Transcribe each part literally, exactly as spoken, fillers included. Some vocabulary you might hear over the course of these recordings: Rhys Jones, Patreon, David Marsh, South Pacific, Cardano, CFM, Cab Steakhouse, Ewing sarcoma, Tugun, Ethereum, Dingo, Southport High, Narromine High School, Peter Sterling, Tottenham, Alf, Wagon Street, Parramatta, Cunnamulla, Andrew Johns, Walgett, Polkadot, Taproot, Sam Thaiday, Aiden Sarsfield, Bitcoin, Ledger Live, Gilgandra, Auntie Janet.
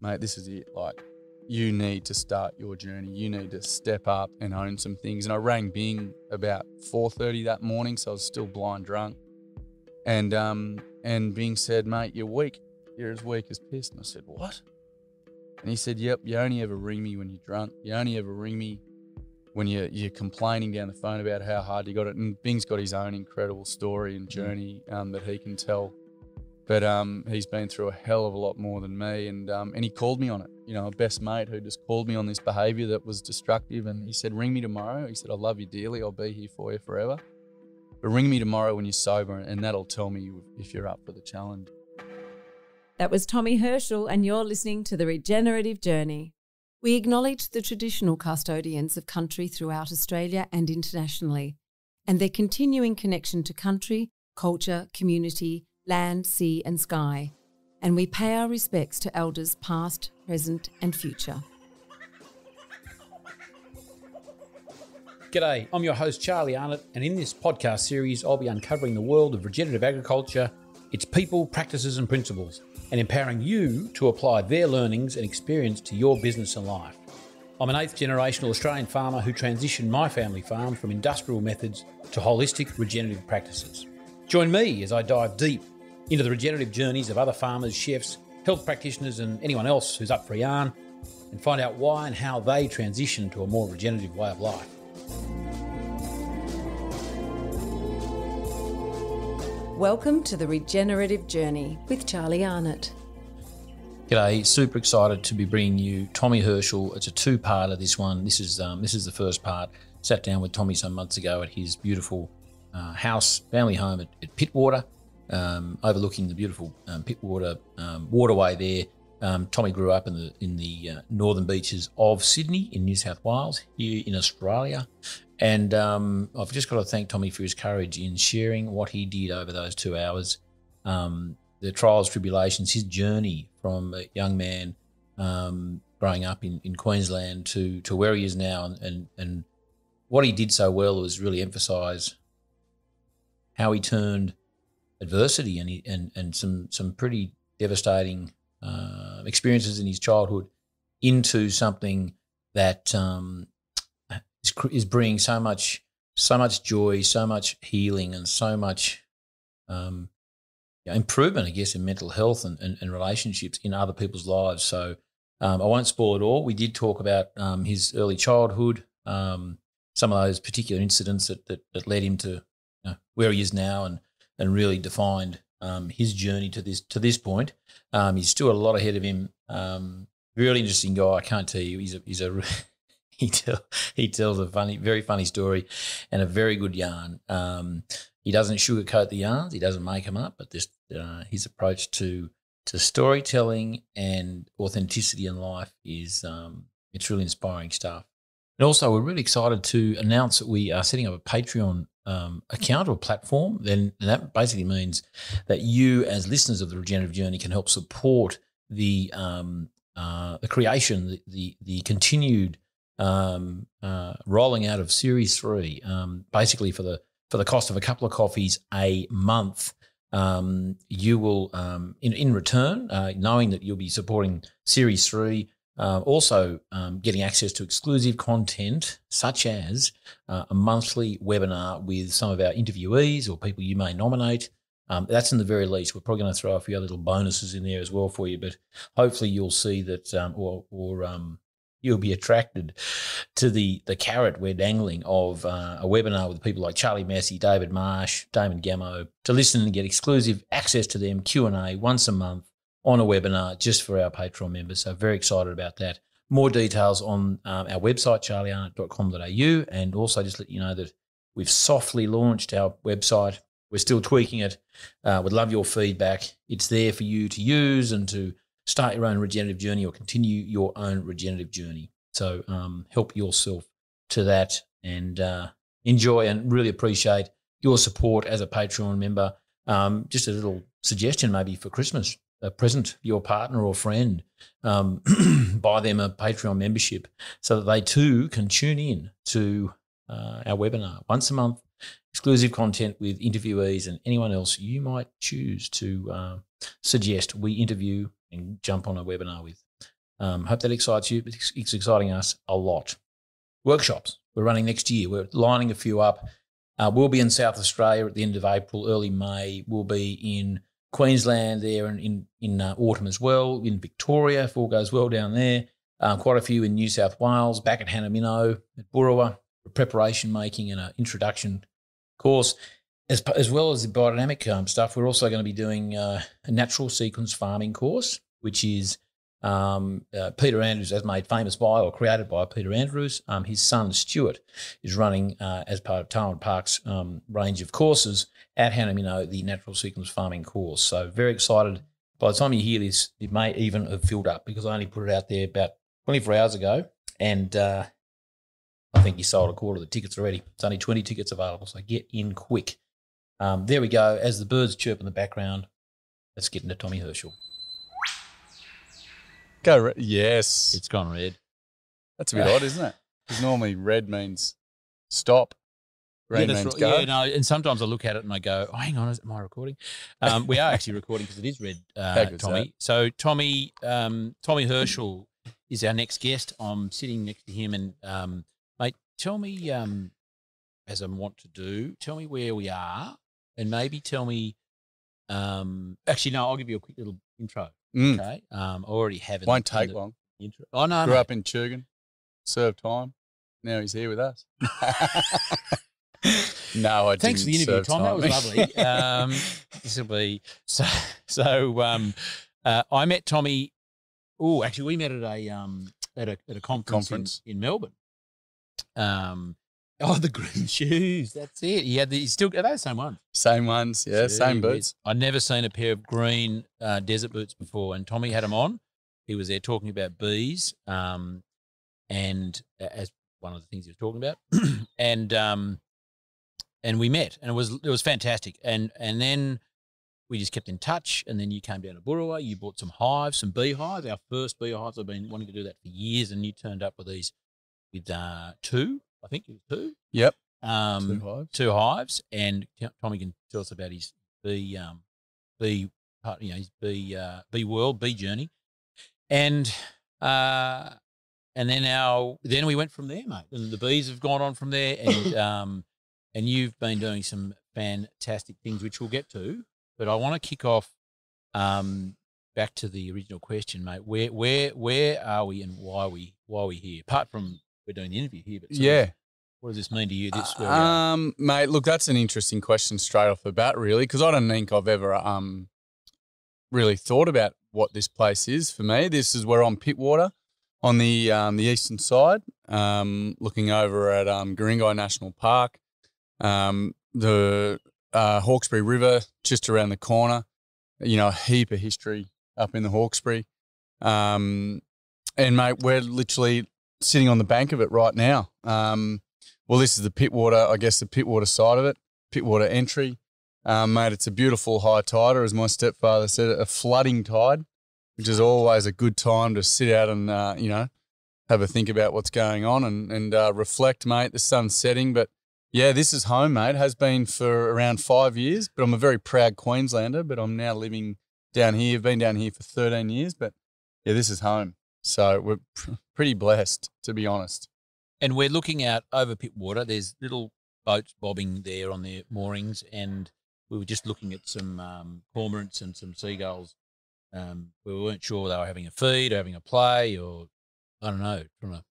mate, this is it. Like, you need to start your journey. You need to step up and own some things. And I rang Bing about four thirty that morning, so I was still blind drunk. And um, and Bing said, mate, you're weak. You're as weak as piss. And I said, what? And he said, yep, you only ever ring me when you're drunk. You only ever ring me when you're, you're complaining down the phone about how hard you got it. And Bing's got his own incredible story and journey um, that he can tell. But um, he's been through a hell of a lot more than me, and um, and he called me on it. You know, a best mate who just called me on this behaviour that was destructive, and he said, ring me tomorrow. He said, I love you dearly. I'll be here for you forever. But ring me tomorrow when you're sober, and that'll tell me if you're up for the challenge. That was Tommy Herschell, and you're listening to The Regenerative Journey. We acknowledge the traditional custodians of country throughout Australia and internationally, and their continuing connection to country, culture, community, land, sea and sky, and we pay our respects to elders past, present and future. G'day, I'm your host Charlie Arnott, and in this podcast series I'll be uncovering the world of regenerative agriculture, its people, practices and principles, and empowering you to apply their learnings and experience to your business and life. I'm an eighth generational Australian farmer who transitioned my family farm from industrial methods to holistic regenerative practices. Join me as I dive deep into the regenerative journeys of other farmers, chefs, health practitioners and anyone else who's up for a yarn, and find out why and how they transition to a more regenerative way of life. Welcome to The Regenerative Journey with Charlie Arnott. G'day, super excited to be bringing you Tommy Herschell. It's a two-parter, this one. This is, um, this is the first part. Sat down with Tommy some months ago at his beautiful Uh, house, family home at, at Pittwater, um, overlooking the beautiful um, Pittwater um, waterway there. Um, Tommy grew up in the in the uh, northern beaches of Sydney in New South Wales, here in Australia. And um, I've just got to thank Tommy for his courage in sharing what he did over those two hours, um, the trials, tribulations, his journey from a young man um, growing up in, in Queensland to, to where he is now. And, and, and what he did so well was really emphasise how he turned adversity and he, and and some some pretty devastating uh, experiences in his childhood into something that um, is, is bringing so much so much joy, so much healing, and so much um, you know, improvement, I guess, in mental health and, and, and relationships in other people's lives. So um, I won't spoil it all. We did talk about um, his early childhood, um, some of those particular incidents that that, that led him to where he is now, and and really defined um, his journey to this to this point. Um, he's still a lot ahead of him. Um, really interesting guy. I can't tell you. He's a, he's a he tell, he tells a funny, very funny story, and a very good yarn. Um, he doesn't sugarcoat the yarns. He doesn't make them up. But this uh, his approach to to storytelling and authenticity in life is um, it's really inspiring stuff. And also, we're really excited to announce that we are setting up a Patreon Um, account or platform. Then that basically means that you, as listeners of The Regenerative Journey, can help support the um, uh, the creation, the the, the continued um, uh, rolling out of Series Three. Um, basically, for the for the cost of a couple of coffees a month, um, you will um, in in return, uh, knowing that you'll be supporting Series Three. Uh, also um, getting access to exclusive content such as uh, a monthly webinar with some of our interviewees or people you may nominate. Um, that's in the very least. We're probably going to throw a few other little bonuses in there as well for you, but hopefully you'll see that um, or, or um, you'll be attracted to the the carrot we're dangling of uh, a webinar with people like Charlie Massey, David Marsh, Damon Gammo, to listen and get exclusive access to them, Q and A once a month, on a webinar just for our Patreon members. So very excited about that. More details on um, our website, charlie arnott dot com dot a u, and also just let you know that we've softly launched our website. We're still tweaking it. Uh, we'd love your feedback. It's there for you to use and to start your own regenerative journey or continue your own regenerative journey. So um, help yourself to that and uh, enjoy and really appreciate your support as a Patreon member. Um, just a little suggestion maybe for Christmas. A present your partner or friend, um, buy them a Patreon membership so that they too can tune in to uh, our webinar once a month, exclusive content with interviewees and anyone else you might choose to uh, suggest we interview and jump on a webinar with. Um, hope that excites you. It's, it's exciting us a lot. Workshops we're running next year. We're lining a few up. Uh, we'll be in South Australia at the end of April, early May. We'll be in Queensland there and in, in uh, autumn as well, in Victoria, if all goes well down there. Uh, quite a few in New South Wales, back at Hanamino, at Boorowa, for preparation making and an introduction course. As, as well as the biodynamic um, stuff, we're also going to be doing uh, a natural sequence farming course, which is um, uh, Peter Andrews, as made famous by or created by Peter Andrews. Um, his son, Stuart, is running uh, as part of Tarwin Park's um, range of courses at Hanamino, the natural sequence farming course. So very excited. By the time you hear this, it may even have filled up, because I only put it out there about twenty-four hours ago, and uh, I think you sold a quarter of the tickets already. It's only twenty tickets available, so get in quick. Um, there we go. As the birds chirp in the background, let's get into Tommy Herschell. Go red. Yes. It's gone red. That's a bit odd, isn't it? Because normally red means stop, red yeah, means right. go. Yeah, no, and sometimes I look at it and I go, oh, hang on, is it my recording? Um, we are actually recording because it is red, uh, Tommy. That. So Tommy um, Tommy Herschell is our next guest. I'm sitting next to him and, um, mate, tell me, um, as I want to do, tell me where we are. And maybe tell me, um, actually, no, I'll give you a quick little intro. Mm. Okay. Um, I already have it. Won't take long. Intro. Oh, no. Grew mate. up in Tugun, served time. Now he's here with us. no, I didn't. Thanks for the interview, Tom. Time. That was lovely. um, this will be so. So um, uh, I met Tommy. Oh, actually, we met at a um at a at a conference, conference. In, in Melbourne. Um. Oh, the green shoes. That's it. He had the, he's still, are they the same ones? Same ones, yeah, Jeez. same boots. I'd never seen a pair of green uh, desert boots before, and Tommy had them on. He was there talking about bees, um, and uh, as one of the things he was talking about, and um, and we met, and it was it was fantastic. And and then we just kept in touch, and then you came down to Boorowa. You bought some hives, some beehives, our first beehives. I've been wanting to do that for years, and you turned up with these, with uh, two. I think it was two. Yep. Um, two hives. Two hives. And Tommy can tell us about his bee, um, bee, you know, his bee, uh, bee world, bee journey. And, uh, and then our, then we went from there, mate. And the bees have gone on from there. And, um, and you've been doing some fantastic things, which we'll get to. But I want to kick off, um, back to the original question, mate. Where, where, where are we and why are we, why are we here? Apart from, we're doing the interview here, but so yeah, what does this mean to you? This uh, um, mate, look, that's an interesting question straight off the bat, really, because I don't think I've ever um really thought about what this place is for me. This is where I'm Pittwater, on the um the eastern side, um looking over at um Garingai National Park, um the uh, Hawkesbury River just around the corner. You know, a heap of history up in the Hawkesbury, um, and mate, we're literally sitting on the bank of it right now. Um, well, this is the Pittwater, I guess the Pittwater side of it, Pittwater entry. Um, mate, it's a beautiful high tide, or as my stepfather said, a flooding tide, which is always a good time to sit out and, uh, you know, have a think about what's going on and, and uh, reflect, mate. The sun's setting. But, yeah, this is home, mate. Has been for around five years, but I'm a very proud Queenslander, but I'm now living down here. I've been down here for thirteen years, but, yeah, this is home. So we're pretty blessed, to be honest. And we're looking out over Pittwater. There's little boats bobbing there on their moorings, and we were just looking at some um, cormorants and some seagulls. Um, we weren't sure they were having a feed or having a play or, I don't know, trying to,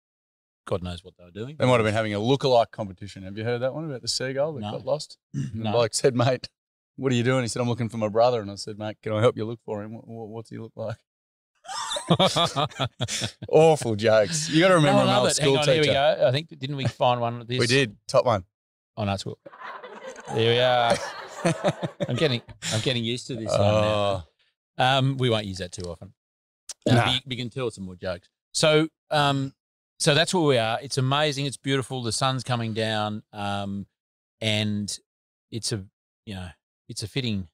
God knows what they were doing. They might have been having a lookalike competition. Have you heard that one about the seagull that no. got lost? And no. the bloke said, mate, what are you doing? He said, I'm looking for my brother. And I said, mate, can I help you look for him? What, what's he look like? Awful jokes. You got to remember, no, I'm an old school teacher. Here we go. I think didn't we find one of this? We did. Top one. Oh no, it's cool. There we are. I'm getting, I'm getting used to this. Oh. Now. Um, we won't use that too often. Nah. Um, we, we can tell some more jokes. So, um, so that's where we are. It's amazing. It's beautiful. The sun's coming down, um, and it's a, you know, it's a fitting,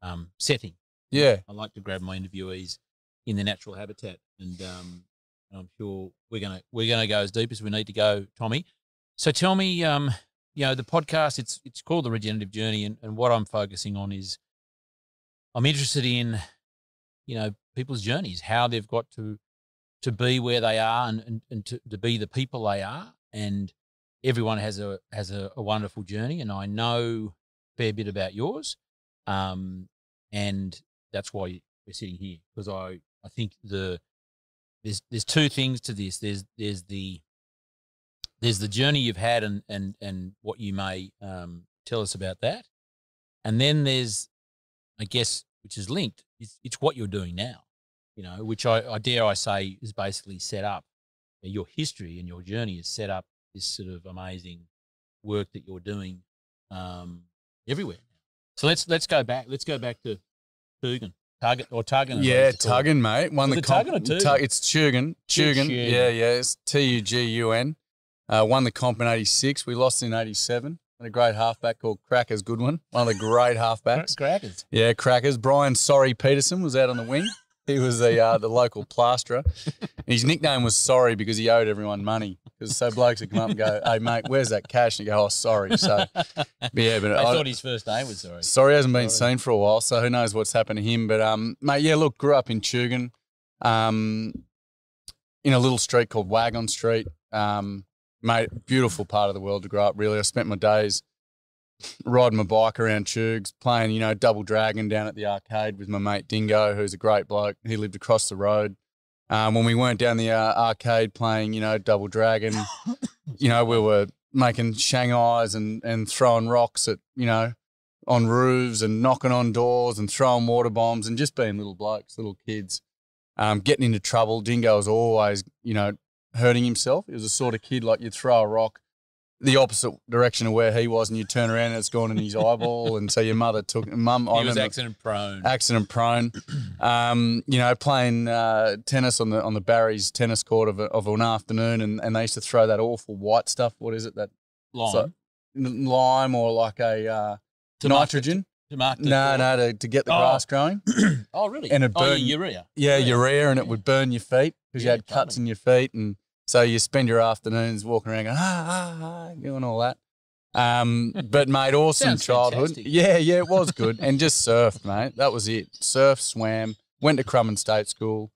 um, setting. Yeah. I like to grab my interviewees in their natural habitat, and um, and I'm sure we're gonna we're gonna go as deep as we need to go, Tommy. So tell me, um, you know, the podcast, it's it's called The Regenerative Journey, and, and what I'm focusing on is I'm interested in, you know, people's journeys, how they've got to to be where they are and, and, and to, to be the people they are. And everyone has a has a, a wonderful journey, and I know a fair bit about yours. Um, and that's why we're sitting here, because I, I think the there's there's two things to this. There's there's the there's the journey you've had and and and what you may um, tell us about that. And then there's, I guess, which is linked, it's, it's what you're doing now, you know, which I, I dare I say is basically set up. Your history and your journey is set up this sort of amazing work that you're doing um, everywhere. So let's let's go back. Let's go back to Tugun. Target or Tugun. Yeah, Tugun, mate. Won is the comp. Or Tugun? It's Tugun. Tugun. Yeah, yeah. It's T U G U N. Uh, won the comp in eighty-six. We lost in eighty-seven. And a great halfback called Crackers Goodwin. One of the great halfbacks. Crackers. Yeah, Crackers. Brian Sorry Peterson was out on the wing. He was the uh, the local plasterer. And his nickname was Sorry because he owed everyone money. Because so blokes would come up and go, "Hey mate, where's that cash?" And you go, "Oh, sorry." So, but yeah, but I, I thought his first name was Sorry. Sorry hasn't been sorry. seen for a while, so who knows what's happened to him? But um, mate, yeah, look, grew up in Tugun, um, in a little street called Wagon Street. Um, mate, beautiful part of the world to grow up. Really, I spent my days riding my bike around Tugs, playing, you know, Double Dragon down at the arcade with my mate Dingo, who's a great bloke. He lived across the road. Um, when we weren't down the uh, arcade playing, you know, Double Dragon, you know, we were making Shanghais and, and throwing rocks at, you know, on roofs and knocking on doors and throwing water bombs and just being little blokes, little kids, um, getting into trouble. Dingo was always, you know, hurting himself. He was the sort of kid, like, you'd throw a rock the opposite direction of where he was and you turn around and it's gone in his eyeball. And so your mother took – mum, I He was accident prone. Accident prone. Um, you know, playing uh, tennis on the on the Barry's tennis court of, a, of an afternoon, and, and they used to throw that awful white stuff. What is it? That Lime. So, lime or like a uh, to nitrogen. To market no, no, to, to get the oh. grass growing. Oh, really? And it burned, oh, yeah, urea. Yeah, urea, urea and yeah. it would burn your feet because yeah, you had cuts in your feet and – so you spend your afternoons walking around going, ah, ah, ah, doing all that. Um, but, mate, awesome childhood. Fantastic. Yeah, yeah, it was good. And just surfed, mate. That was it. Surf, swam, went to Crumlin State School.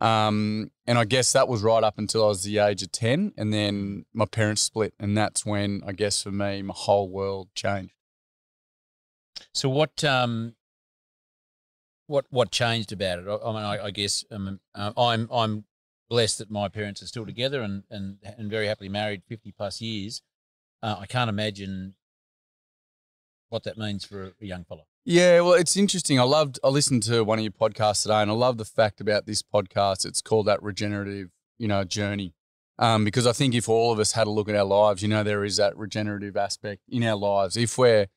Um, and I guess that was right up until I was the age of ten. And then my parents split. And that's when, I guess, for me, my whole world changed. So what um, what what changed about it? I, I mean, I, I guess um, uh, I'm I'm – blessed that my parents are still together and and, and very happily married fifty plus years. Uh, I can't imagine what that means for a, a young fella. Yeah, well, it's interesting. I loved, I listened to one of your podcasts today, and I love the fact about this podcast. It's called that regenerative, you know, journey. Um, because I think if all of us had a look at our lives, you know, there is that regenerative aspect in our lives. If we're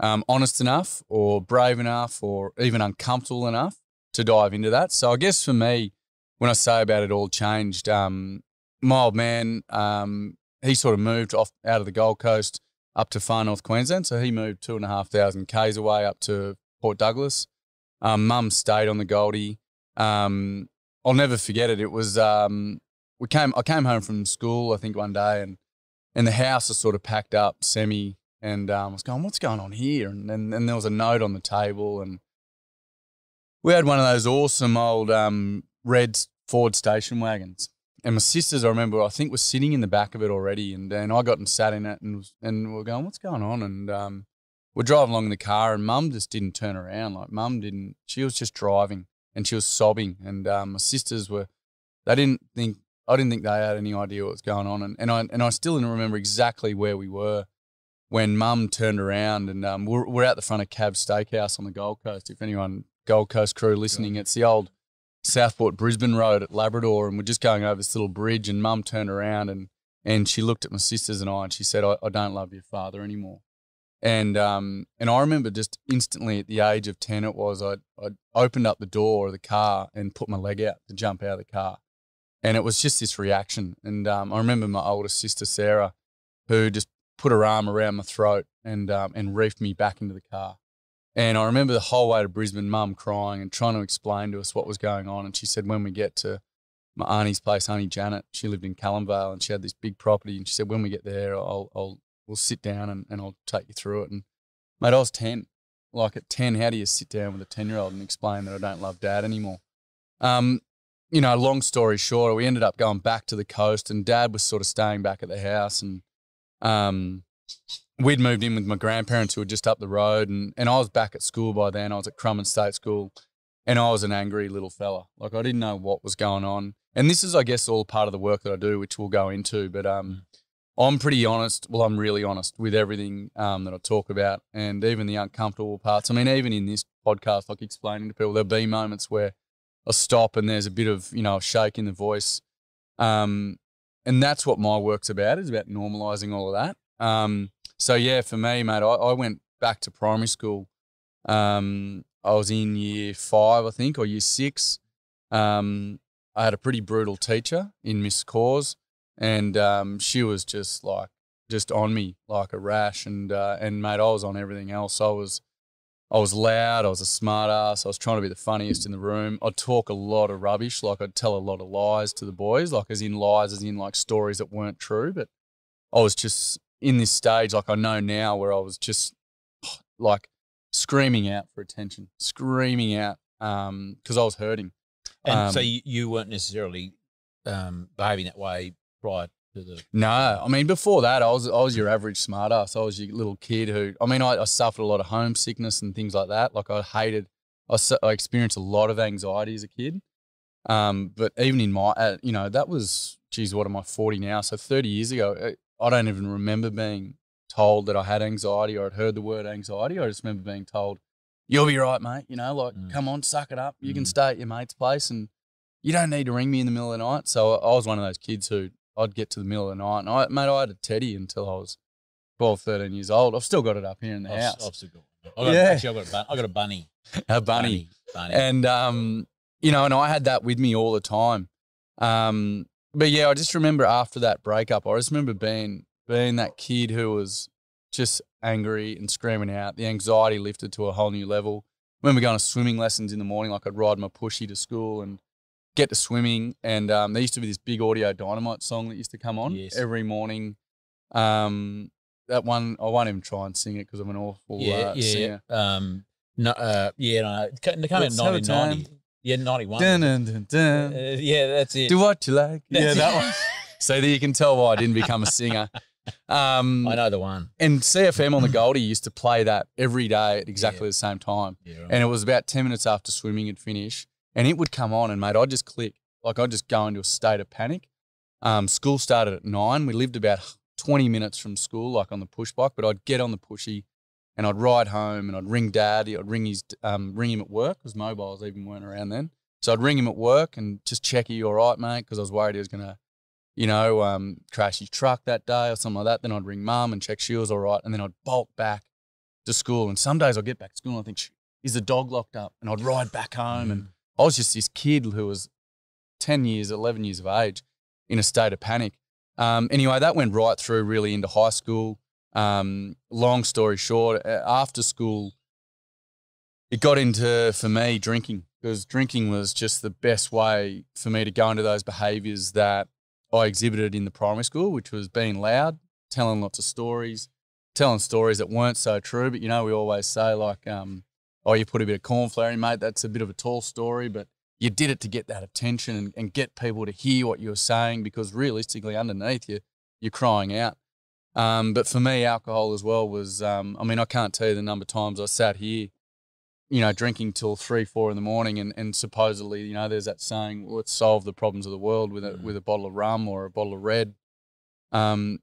um, honest enough or brave enough or even uncomfortable enough to dive into that. So I guess for me, when I say about it all changed, um, my old man, um, he sort of moved off out of the Gold Coast up to far north Queensland. So he moved two and a half thousand Ks away up to Port Douglas. Um, Mum stayed on the Goldie. Um, I'll never forget it. It was, um, we came, I came home from school, I think one day, and, and the house was sort of packed up semi, and um, I was going, what's going on here? And then and there was a note on the table, and we had one of those awesome old um, red Ford station wagons, and my sisters, I remember, I think, were sitting in the back of it already, and and I got and sat in it, and and we were going, what's going on? And um, we're driving along in the car, and Mum just didn't turn around. Like, Mum didn't. She was just driving, and she was sobbing, and um, my sisters were. They didn't think. I didn't think they had any idea what was going on, and and I and I still didn't remember exactly where we were when Mum turned around, and um, we're we're out the front of Cab Steakhouse on the Gold Coast. If anyone Gold Coast crew listening, it's the old Southport Brisbane Road at Labrador, and we're just going over this little bridge, and Mum turned around and and she looked at my sisters and I, and she said, I, I don't love your father anymore. And um and I remember just instantly, at the age of ten it was, I I opened up the door of the car and put my leg out to jump out of the car, and it was just this reaction. And um I remember my older sister Sarah, who just put her arm around my throat and um and reefed me back into the car. And I remember the whole way to Brisbane, Mum crying and trying to explain to us what was going on. And she said, when we get to my auntie's place, Auntie Janet, she lived in Callumvale, and she had this big property. And she said, when we get there, I'll, I'll we'll sit down and, and I'll take you through it. And mate, I was ten. Like, at ten, how do you sit down with a ten-year-old and explain that I don't love Dad anymore? Um, you know, long story short, we ended up going back to the coast, and Dad was sort of staying back at the house, and um, we'd moved in with my grandparents who were just up the road, and, and I was back at school by then. I was at Crumlin State School, and I was an angry little fella. Like, I didn't know what was going on. And this is, I guess, all part of the work that I do, which we'll go into, but um, I'm pretty honest. Well, I'm really honest with everything um, that I talk about, and even the uncomfortable parts. I mean, even in this podcast, like explaining to people, there'll be moments where I stop and there's a bit of, you know, a shake in the voice. Um, and that's what my work's about. It's about normalising all of that. Um, so, yeah, for me, mate, I, I went back to primary school. Um, I was in year five, I think, or year six. Um, I had a pretty brutal teacher in Miss Cause, and um, she was just like, just on me like a rash. And, uh, and mate, I was on everything else. I was I was loud. I was a smart ass. I was trying to be the funniest in the room. I'd talk a lot of rubbish. Like, I'd tell a lot of lies to the boys, like as in lies, as in like stories that weren't true. But I was just in this stage, like I know now, where I was just like screaming out for attention, screaming out um, because I was hurting. And um, so you, you weren't necessarily um, behaving that way prior to the... No. I mean, before that, I was I was your average smart ass. I was your little kid who... I mean, I, I suffered a lot of homesickness and things like that. Like, I hated... I, I experienced a lot of anxiety as a kid. Um, but even in my... Uh, you know, that was... Geez, what am I, forty now? So thirty years ago, I don't even remember being told that I had anxiety or I'd heard the word anxiety. I just remember being told, "You'll be right, mate." You know, like, mm. come on, suck it up. You mm. can stay at your mate's place and you don't need to ring me in the middle of the night. So I was one of those kids who I'd get to the middle of the night. And, I, mate, I had a teddy until I was twelve, thirteen years old. I've still got it up here in the I've, house. I've still got it. I've got, yeah. Actually, I've got a, bun I've got a bunny. A bunny. bunny. bunny. And, um, you know, and I had that with me all the time. Um, but, yeah, I just remember after that breakup, I just remember being, being that kid who was just angry and screaming out. The anxiety lifted to a whole new level. I remember going to swimming lessons in the morning. Like, I'd ride my pushy to school and get to swimming, and um, there used to be this big Audio Dynamite song that used to come on yes. every morning. Um, that one, I won't even try and sing it because I'm an awful yeah, uh, yeah, singer. Yeah, um, no, uh, yeah, no, it came out in nineteen ninety. Yeah, ninety-one. Dun, dun, dun, dun. Uh, yeah, that's it. Do what you like. That's yeah, that one. So that you can tell why I didn't become a singer. Um, I know the one. And C F M on the Goldie used to play that every day at exactly yeah. the same time. Yeah, right. And it was about ten minutes after swimming had finished. And it would come on, and, mate, I'd just click. Like, I'd just go into a state of panic. Um, school started at nine. We lived about twenty minutes from school, like on the push bike, but I'd get on the pushy and I'd ride home and I'd ring Dad. I'd ring, his, um, ring him at work because mobiles even weren't around then. So I'd ring him at work and just check, "Are you all right, mate?" because I was worried he was going to, you know, um, crash his truck that day or something like that. Then I'd ring Mum and check she was all right, and then I'd bolt back to school. And some days I'd get back to school and I'd think, "Is the dog locked up?" And I'd ride back home mm. and I was just this kid who was ten years, eleven years of age in a state of panic. Um, anyway, that went right through really into high school. Um, long story short, after school, it got into, for me, drinking, because drinking was just the best way for me to go into those behaviours that I exhibited in the primary school, which was being loud, telling lots of stories, telling stories that weren't so true. But, you know, we always say like um, – "Oh, you put a bit of cornflour in, mate, that's a bit of a tall story," but you did it to get that attention and, and get people to hear what you were saying, because realistically underneath you, you're crying out. Um, but for me, alcohol as well was, um, I mean, I can't tell you the number of times I sat here, you know, drinking till three, four in the morning, and, and supposedly, you know, there's that saying, well, let's solve the problems of the world with a, with a bottle of rum or a bottle of red. Um,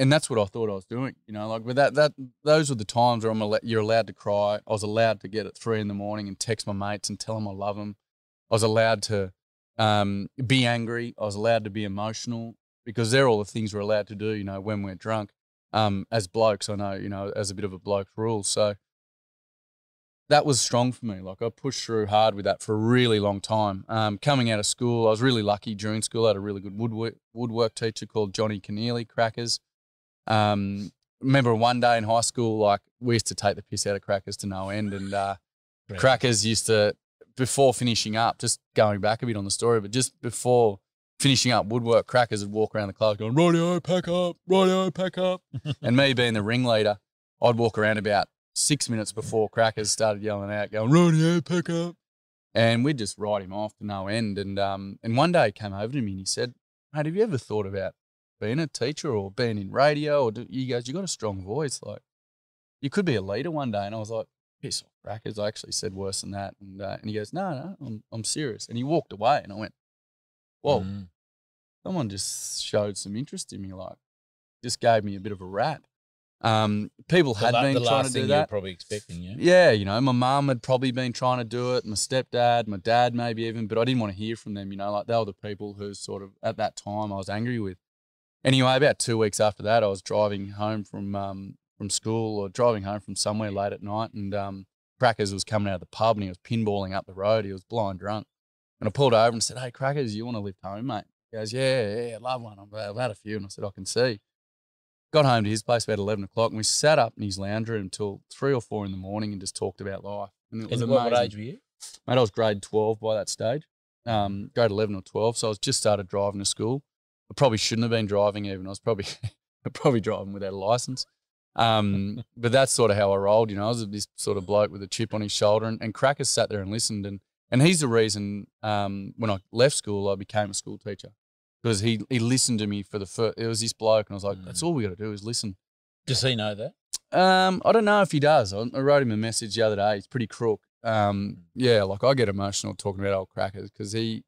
And that's what I thought I was doing, you know, like, but that, that, those were the times where I'm al you're allowed to cry. I was allowed to get at three in the morning and text my mates and tell them I love them. I was allowed to um, be angry. I was allowed to be emotional, because they're all the things we're allowed to do, you know, when we're drunk. Um, as blokes, I know, you know, as a bit of a bloke's rule. So that was strong for me. Like, I pushed through hard with that for a really long time. Um, coming out of school, I was really lucky during school. I had a really good woodwork, woodwork teacher called Johnny Keneally, Crackers. Um, remember one day in high school, like, we used to take the piss out of Crackers to no end, and uh, really? Crackers used to, before finishing up, just going back a bit on the story, but just before finishing up woodwork, Crackers would walk around the class going, "Rightio, pack up, rightio, pack up." And me being the ringleader, I'd walk around about six minutes before Crackers started yelling out, going, "Rightio, pack up." And we'd just write him off to no end. And um, and one day he came over to me and he said, mate, have you ever thought about being a teacher or being in radio? Or do, he goes, you got a strong voice. Like, you could be a leader one day. And I was like, piss off, crackers. I actually said worse than that. And uh, and he goes, no, no, I'm, I'm serious. And he walked away and I went, whoa, mm. someone just showed some interest in me. Like, just gave me a bit of a rap. Um, people had the, been the trying to do that. The last thing you were probably expecting, yeah? Yeah, you know, my mum had probably been trying to do it, my stepdad, my dad maybe even, but I didn't want to hear from them, you know, like they were the people who sort of at that time I was angry with. Anyway, about two weeks after that, I was driving home from um, from school or driving home from somewhere late at night, and um, Crackers was coming out of the pub and he was pinballing up the road. He was blind drunk. And I pulled over and said, hey, Crackers, you want to lift home, mate? He goes, yeah, yeah, I'd love one. I've had a few. And I said, I can see. Got home to his place about eleven o'clock and we sat up in his lounge room till three or four in the morning and just talked about life. And it was amazing. What age were you? Mate, I was grade twelve by that stage, um, grade eleven or twelve. So I was just started driving to school. I probably shouldn't have been driving even. I was probably probably driving without a license. Um, but that's sort of how I rolled. You know, I was this sort of bloke with a chip on his shoulder, and, and Crackers sat there and listened. And, and he's the reason um, when I left school, I became a school teacher. Because he, he listened to me for the first, it was this bloke, and I was like, mm. that's all we got to do is listen. Does he know that? Um, I don't know if he does. I, I wrote him a message the other day. He's pretty crook. Um, yeah, like I get emotional talking about old Crackers because he,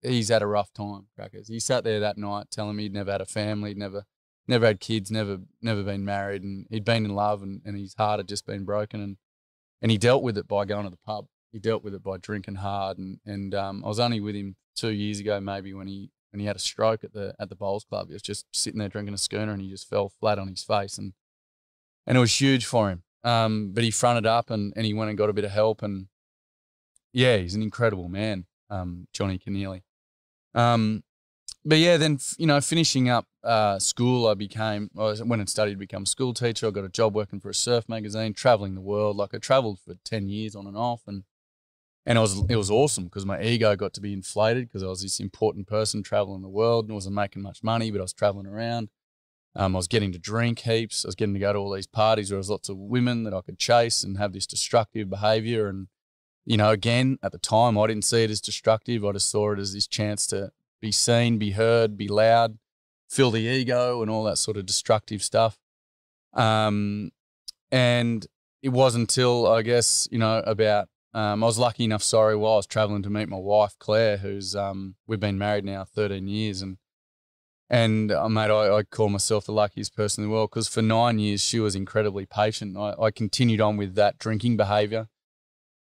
he's had a rough time, Crackers. He sat there that night telling me he'd never had a family, never never had kids, never never been married, and he'd been in love, and, and his heart had just been broken. And, and he dealt with it by going to the pub. He dealt with it by drinking hard. And, and um, I was only with him two years ago maybe when he, and he had a stroke at the at the bowls club. He was just sitting there drinking a schooner and he just fell flat on his face, and and it was huge for him. Um, but he fronted up and, and he went and got a bit of help, and yeah, he's an incredible man, um, Johnny Keneally. Um, but yeah, then you know, finishing up uh, school, I became I went and studied to become a school teacher. I got a job working for a surf magazine, traveling the world. Like I travelled for ten years on and off, and. And it was, it was awesome because my ego got to be inflated because I was this important person traveling the world and I wasn't making much money, but I was traveling around. Um, I was getting to drink heaps. I was getting to go to all these parties where there was lots of women that I could chase and have this destructive behaviour. And, you know, again, at the time, I didn't see it as destructive. I just saw it as this chance to be seen, be heard, be loud, fill the ego and all that sort of destructive stuff. Um, and it wasn't until, I guess, you know, about, Um, I was lucky enough, sorry, while I was travelling to meet my wife, Claire, who's, um, we've been married now thirteen years. And, and uh, mate, I, I call myself the luckiest person in the world because for nine years she was incredibly patient. I, I continued on with that drinking behaviour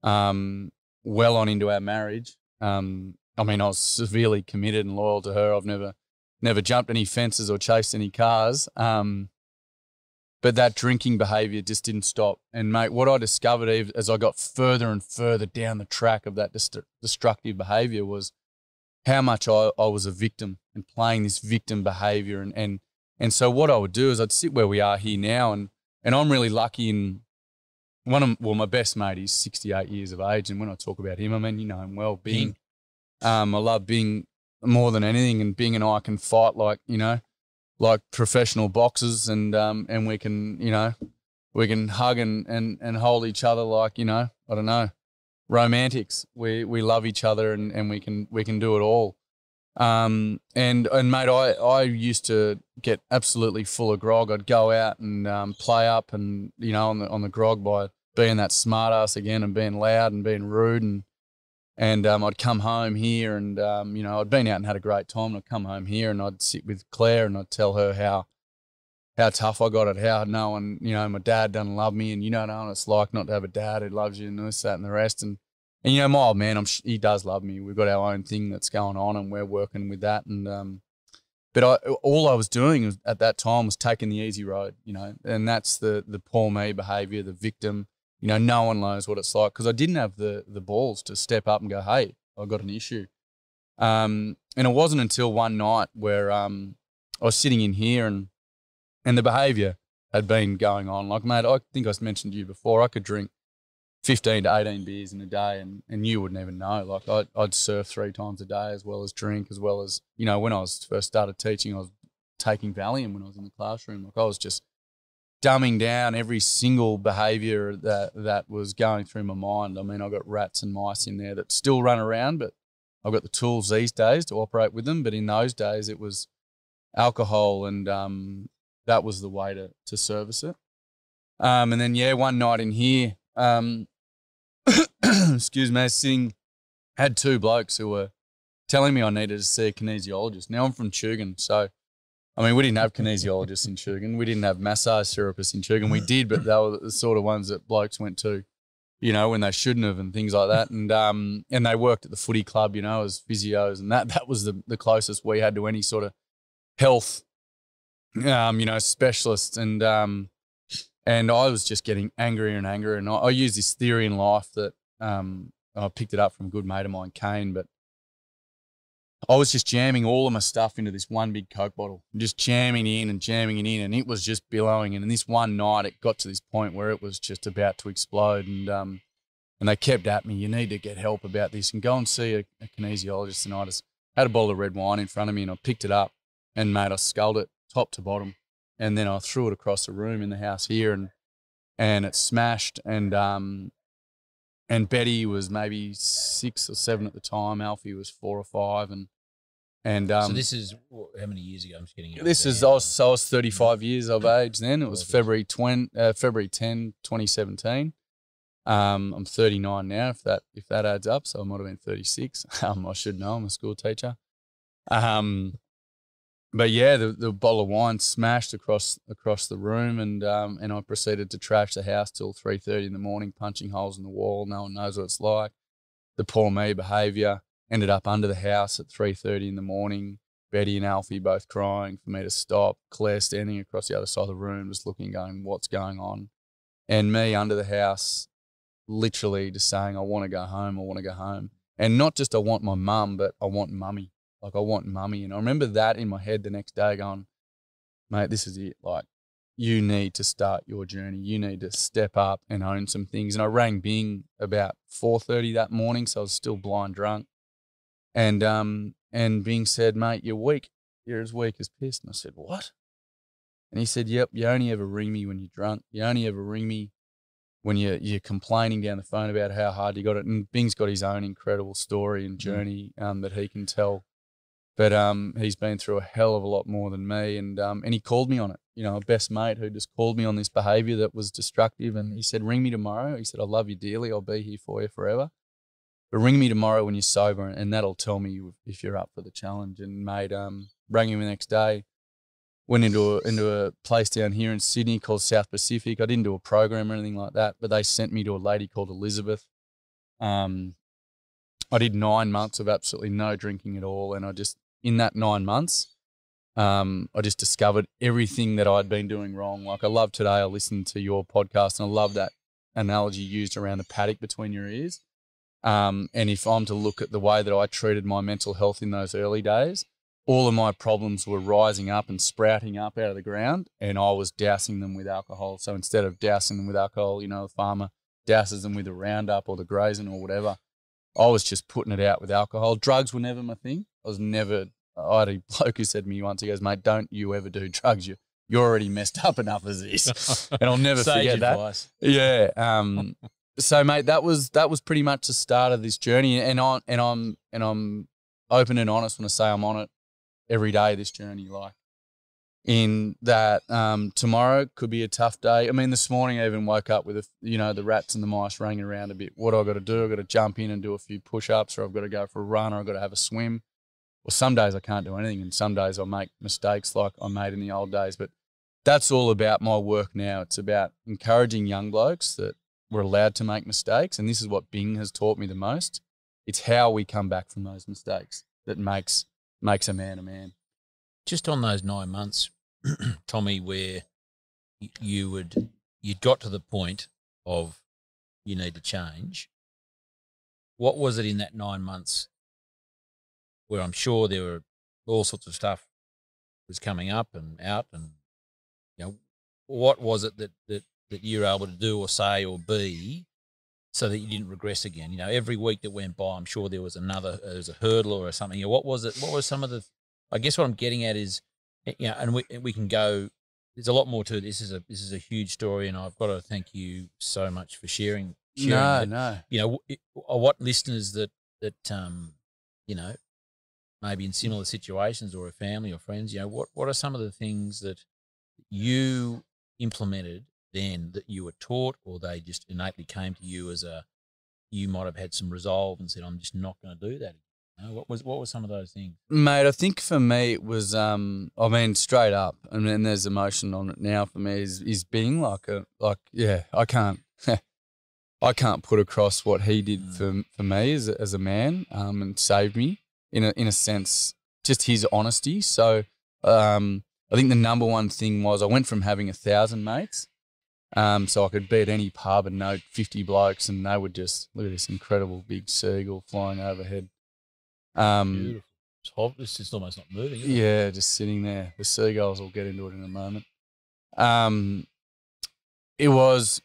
um, well on into our marriage. Um, I mean, I was severely committed and loyal to her. I've never, never jumped any fences or chased any cars. Um, But that drinking behaviour just didn't stop. And, mate, what I discovered as I got further and further down the track of that dest destructive behaviour was how much I, I was a victim and playing this victim behaviour. And, and, and so what I would do is I'd sit where we are here now, and, and I'm really lucky in one of – well, my best mate is sixty-eight years of age, and when I talk about him, I mean, you know him well, Bing. Bing. Um, I love Bing more than anything, and Bing and I can fight like, you know, like professional boxers, and um and we can, you know, we can hug and and and hold each other like, you know, I don't know, romantics. We we love each other, and and we can we can do it all. Um and and mate, I I used to get absolutely full of grog. I'd go out and um, play up, and you know, on the on the grog by being that smart ass again and being loud and being rude, and and um, I'd come home here and, um, you know, I'd been out and had a great time, and I'd come home here and I'd sit with Claire and I'd tell her how how tough I got it, how no one, you know, my dad doesn't love me, and you know what it's like not to have a dad who loves you, and this, that and the rest. And, and you know, my old man, I'm, he does love me. We've got our own thing that's going on and we're working with that. And um, but I, all I was doing was, at that time was taking the easy road, you know, and that's the, the poor me behaviour, the victim. You know, no one knows what it's like because I didn't have the the balls to step up and go, hey, I've got an issue. Um, and it wasn't until one night where um, I was sitting in here and and the behaviour had been going on. Like, mate, I think I mentioned to you before, I could drink fifteen to eighteen beers in a day and, and you wouldn't even know. Like, I'd, I'd surf three times a day as well as drink, as well as, you know, when I was first started teaching, I was taking Valium when I was in the classroom. Like, I was just dumbing down every single behaviour that, that was going through my mind. I mean, I've got rats and mice in there that still run around, but I've got the tools these days to operate with them. But in those days, it was alcohol, and um, that was the way to, to service it. Um, and then, yeah, one night in here, um, excuse me, I was sitting, had two blokes who were telling me I needed to see a kinesiologist. Now, I'm from Tugun, so... I mean, we didn't have kinesiologists in Tugun. We didn't have massage therapists in Tugun. We did, but they were the sort of ones that blokes went to, you know, when they shouldn't have and things like that. And um, and they worked at the footy club, you know, as physios, and that that was the, the closest we had to any sort of health, um, you know, specialists. And um, and I was just getting angrier and angrier. And I, I use this theory in life that um, I picked it up from a good mate of mine, Kane, but I was just jamming all of my stuff into this one big Coke bottle, just jamming in and jamming it in, and it was just billowing. And in this one night, it got to this point where it was just about to explode. And um, and they kept at me, you need to get help about this and go and see a, a kinesiologist. And I just had a bottle of red wine in front of me, and I picked it up and, mate, I sculled it top to bottom. And then I threw it across the room in the house here, and and it smashed. And um, and Betty was maybe six or seven at the time. Alfie was four or five, and And um, so this is how many years ago? I'm just getting. This is I was, I was thirty-five years of age then. It was February twenty, uh, February tenth, twenty seventeen. Um, I'm thirty-nine now. If that if that adds up, so I might have been thirty-six. Um, I should know. I'm a school teacher. Um, but yeah, the, the bottle of wine smashed across across the room, and um, and I proceeded to trash the house till three thirty in the morning, punching holes in the wall. No one knows what it's like. The poor me behaviour. Ended up under the house at three thirty in the morning, Betty and Alfie both crying for me to stop, Claire standing across the other side of the room just looking, going, what's going on? And me under the house literally just saying, I want to go home, I want to go home. And not just I want my mum, but I want mummy. Like I want mummy. And I remember that in my head the next day going, mate, this is it. Like you need to start your journey. You need to step up and own some things. And I rang Bing about four thirty that morning, so I was still blind drunk. And um and Bing said, mate, you're weak. You're as weak as piss. And I said, what? And he said, yep, you only ever ring me when you're drunk. You only ever ring me when you're, you're complaining down the phone about how hard you got it. And Bing's got his own incredible story and journey um, that he can tell. But um, he's been through a hell of a lot more than me. And, um, and he called me on it, you know, a best mate who just called me on this behaviour that was destructive. And he said, ring me tomorrow. He said, I love you dearly. I'll be here for you forever. But ring me tomorrow when you're sober, and that'll tell me if you're up for the challenge. And mate, um, rang him the next day. Went into a, into a place down here in Sydney called South Pacific. I didn't do a program or anything like that, but they sent me to a lady called Elizabeth. Um, I did nine months of absolutely no drinking at all, and I just in that nine months, um, I just discovered everything that I'd been doing wrong. Like I love today, I listened to your podcast, and I love that analogy used around the paddock between your ears. Um, and if I'm to look at the way that I treated my mental health in those early days, all of my problems were rising up and sprouting up out of the ground, and I was dousing them with alcohol. So instead of dousing them with alcohol, you know, the farmer douses them with a Roundup or the Grazin or whatever, I was just putting it out with alcohol. Drugs were never my thing. I was never – I had a bloke who said to me once, he goes, mate, don't you ever do drugs. You, you're already messed up enough as this. And I'll never forget advice. That. Yeah. Um, So, mate, that was that was pretty much the start of this journey, and on and I'm and I'm open and honest when I say I'm on it every day. This journey, like, in that um, tomorrow could be a tough day. I mean, this morning I even woke up with a, you know the rats and the mice running around a bit. What do I got to do? I've got to jump in and do a few push-ups, or I've got to go for a run, or I've got to have a swim. Well, some days I can't do anything, and some days I make mistakes like I made in the old days. But that's all about my work now. It's about encouraging young blokes that we're allowed to make mistakes, and this is what Bing has taught me the most. It's how we come back from those mistakes that makes makes a man a man. Just on those nine months, Tommy, where you would you'd got to the point of you need to change. What was it in that nine months where I'm sure there were all sorts of stuff was coming up and out, and you know what was it that that that you were able to do or say or be so that you didn't regress again? You know, every week that went by, I'm sure there was another, there was a hurdle or something. You know, what was it? What were some of the, I guess what I'm getting at is, you know, and we, we can go there's a lot more to it. This is a this is a huge story, and I've got to thank you so much for sharing. sharing no, that, no. You know, it, what listeners that that um, you know, maybe in similar situations or a family or friends, you know, what what are some of the things that you implemented then that you were taught, or they just innately came to you as a, you might have had some resolve and said, I'm just not going to do that again. You know, what was what were some of those things? Mate, I think for me it was, um, I mean, straight up, I and mean, then there's emotion on it now for me, is, is Bing, like, a, like yeah, I can't, I can't put across what he did mm. for, for me as a, as a man, um, and saved me in a, in a sense, just his honesty. So um, I think the number one thing was I went from having a thousand mates, Um, so I could be at any pub and know fifty blokes, and they would just, look at this incredible big seagull flying overhead. Um, Beautiful. It's, hot. It's just almost not moving, is it? Yeah, just sitting there. The seagulls will get into it in a moment. Um, it was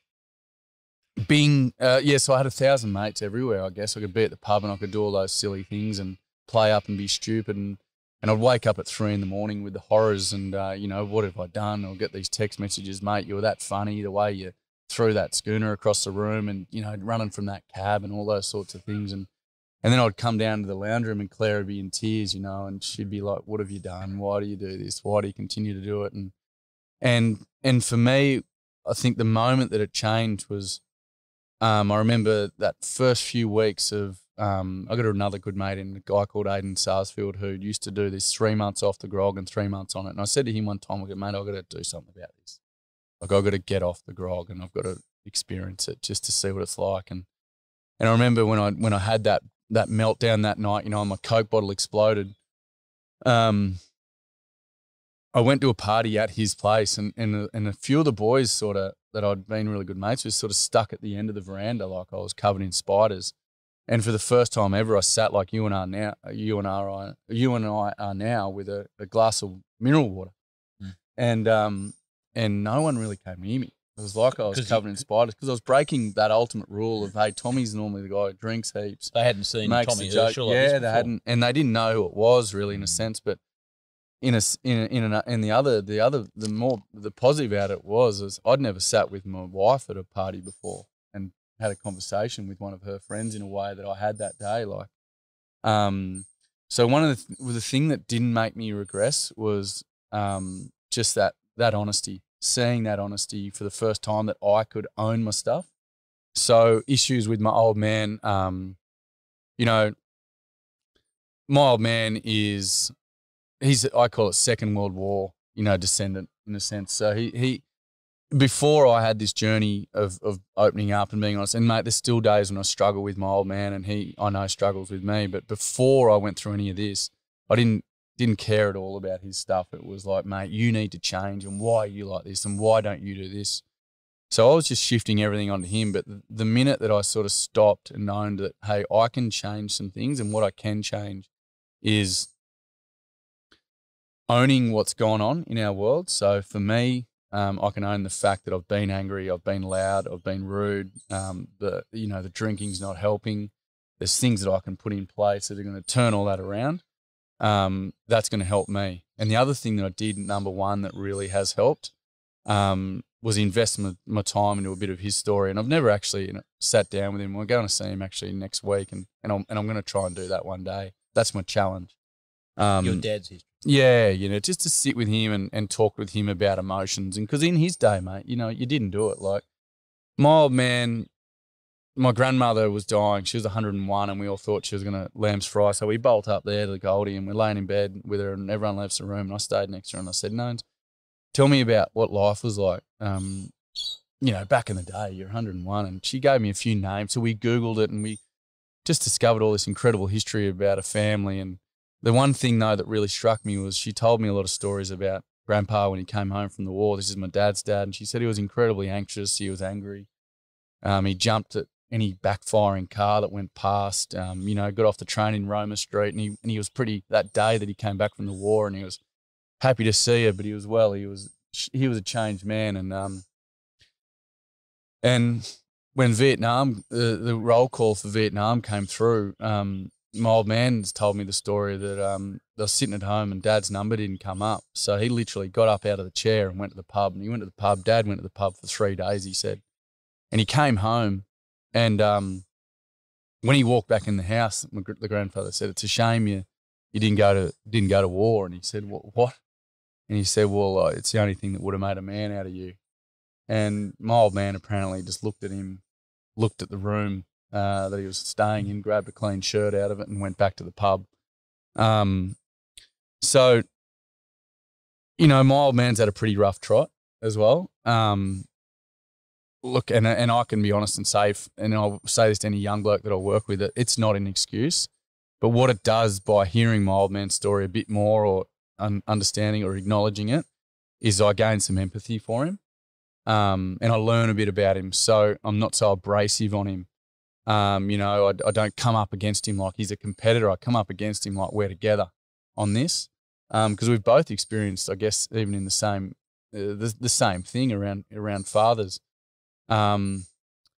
being, uh, yeah, so I had a thousand mates everywhere, I guess. I could be at the pub and I could do all those silly things and play up and be stupid, and, and I'd wake up at three in the morning with the horrors and, uh, you know, what have I done? I'll get these text messages, mate, you were that funny, the way you threw that schooner across the room and, you know, running from that cab and all those sorts of things. And and then I'd come down to the lounge room and Claire would be in tears, you know, and she'd be like, what have you done? Why do you do this? Why do you continue to do it? And and and for me, I think the moment that it changed was um, I remember that first few weeks of, Um, I got another good mate in, a guy called Aiden Sarsfield, who used to do this three months off the grog and three months on it. And I said to him one time, I go, mate, I've got to do something about this. Like, I've got to get off the grog and I've got to experience it just to see what it's like. And and I remember when I when I had that that meltdown that night, you know, and my Coke bottle exploded. Um, I went to a party at his place, and and a, and a few of the boys sort of that I'd been really good mates with sort of stuck at the end of the veranda like I was covered in spiders. And for the first time ever, I sat like you and I now, you and I, you and I are now, with a, a glass of mineral water, mm. and um, and no one really came near me. It was like I was covered you, in spiders, because I was breaking that ultimate rule of, hey, Tommy's normally the guy who drinks heaps. They hadn't seen Tommy Herschell. Yeah, like they hadn't, and they didn't know who it was really in mm. a sense. But in a in a, in, a, in the other the other the more the positive out of it was is I'd never sat with my wife at a party before and had a conversation with one of her friends in a way that I had that day. Like, um, so one of the, th the thing that didn't make me regress was, um, just that, that honesty, seeing that honesty for the first time that I could own my stuff. So issues with my old man, um, you know, my old man is, he's, I call it Second World War, you know, descendant in a sense. So he, he, before I had this journey of, of opening up and being honest, and mate, there's still days when I struggle with my old man, and he, I know, struggles with me. But before I went through any of this, I didn't didn't care at all about his stuff. It was like, mate, you need to change, and why are you like this, and why don't you do this? So I was just shifting everything onto him. But the minute that I sort of stopped and owned that, hey, I can change some things, and what I can change is owning what's gone on in our world. So for me, Um, I can own the fact that I've been angry, I've been loud, I've been rude. Um, the you know the drinking's not helping. There's things that I can put in place that are going to turn all that around. Um, that's going to help me. And the other thing that I did, number one, that really has helped, um, was invest my, my time into a bit of his story. And I've never actually you know, sat down with him. We're going to see him actually next week, and and I'm and I'm going to try and do that one day. That's my challenge. Um, Your dad's history. Yeah, you know, just to sit with him and, and talk with him about emotions. And because in his day, mate, you know, you didn't do it. Like, my old man, my grandmother was dying. She was a hundred and one, and we all thought she was going to lamb's fry. So we bolt up there to the Goldie, and we're laying in bed with her, and everyone left the room, and I stayed next to her, and I said, no, tell me about what life was like, um, you know, back in the day, you're a hundred and one. And she gave me a few names. So we Googled it, and we just discovered all this incredible history about a family. And the one thing, though, that really struck me was she told me a lot of stories about Grandpa when he came home from the war. This is my dad's dad. And she said he was incredibly anxious. He was angry. Um, he jumped at any backfiring car that went past, um, you know, got off the train in Roma Street. And he, and he was pretty, that day that he came back from the war, and he was happy to see her, but he was, well, he was, he was a changed man. And, um, and when Vietnam, the, the roll call for Vietnam came through, um, my old man's told me the story that um, they were sitting at home and Dad's number didn't come up. So he literally got up out of the chair and went to the pub. And he went to the pub. Dad went to the pub for three days, he said. And he came home and um, when he walked back in the house, my, the grandfather said, it's a shame you, you didn't, go to, didn't go to war. And he said, what? what? And he said, well, uh, it's the only thing that would have made a man out of you. And my old man apparently just looked at him, looked at the room uh, that he was staying in, grabbed a clean shirt out of it and went back to the pub. Um, so, you know, my old man's had a pretty rough trot as well. Um, look, and, and I can be honest and safe, and I'll say this to any young bloke that I work with, it's not an excuse. But what it does by hearing my old man's story a bit more or un understanding or acknowledging it is I gain some empathy for him. Um, and I learn a bit about him, so I'm not so abrasive on him. Um, you know, I, I don't come up against him like he's a competitor. I come up against him like we're together on this, because um, we've both experienced, I guess, even in the same, uh, the, the same thing around around fathers. Um,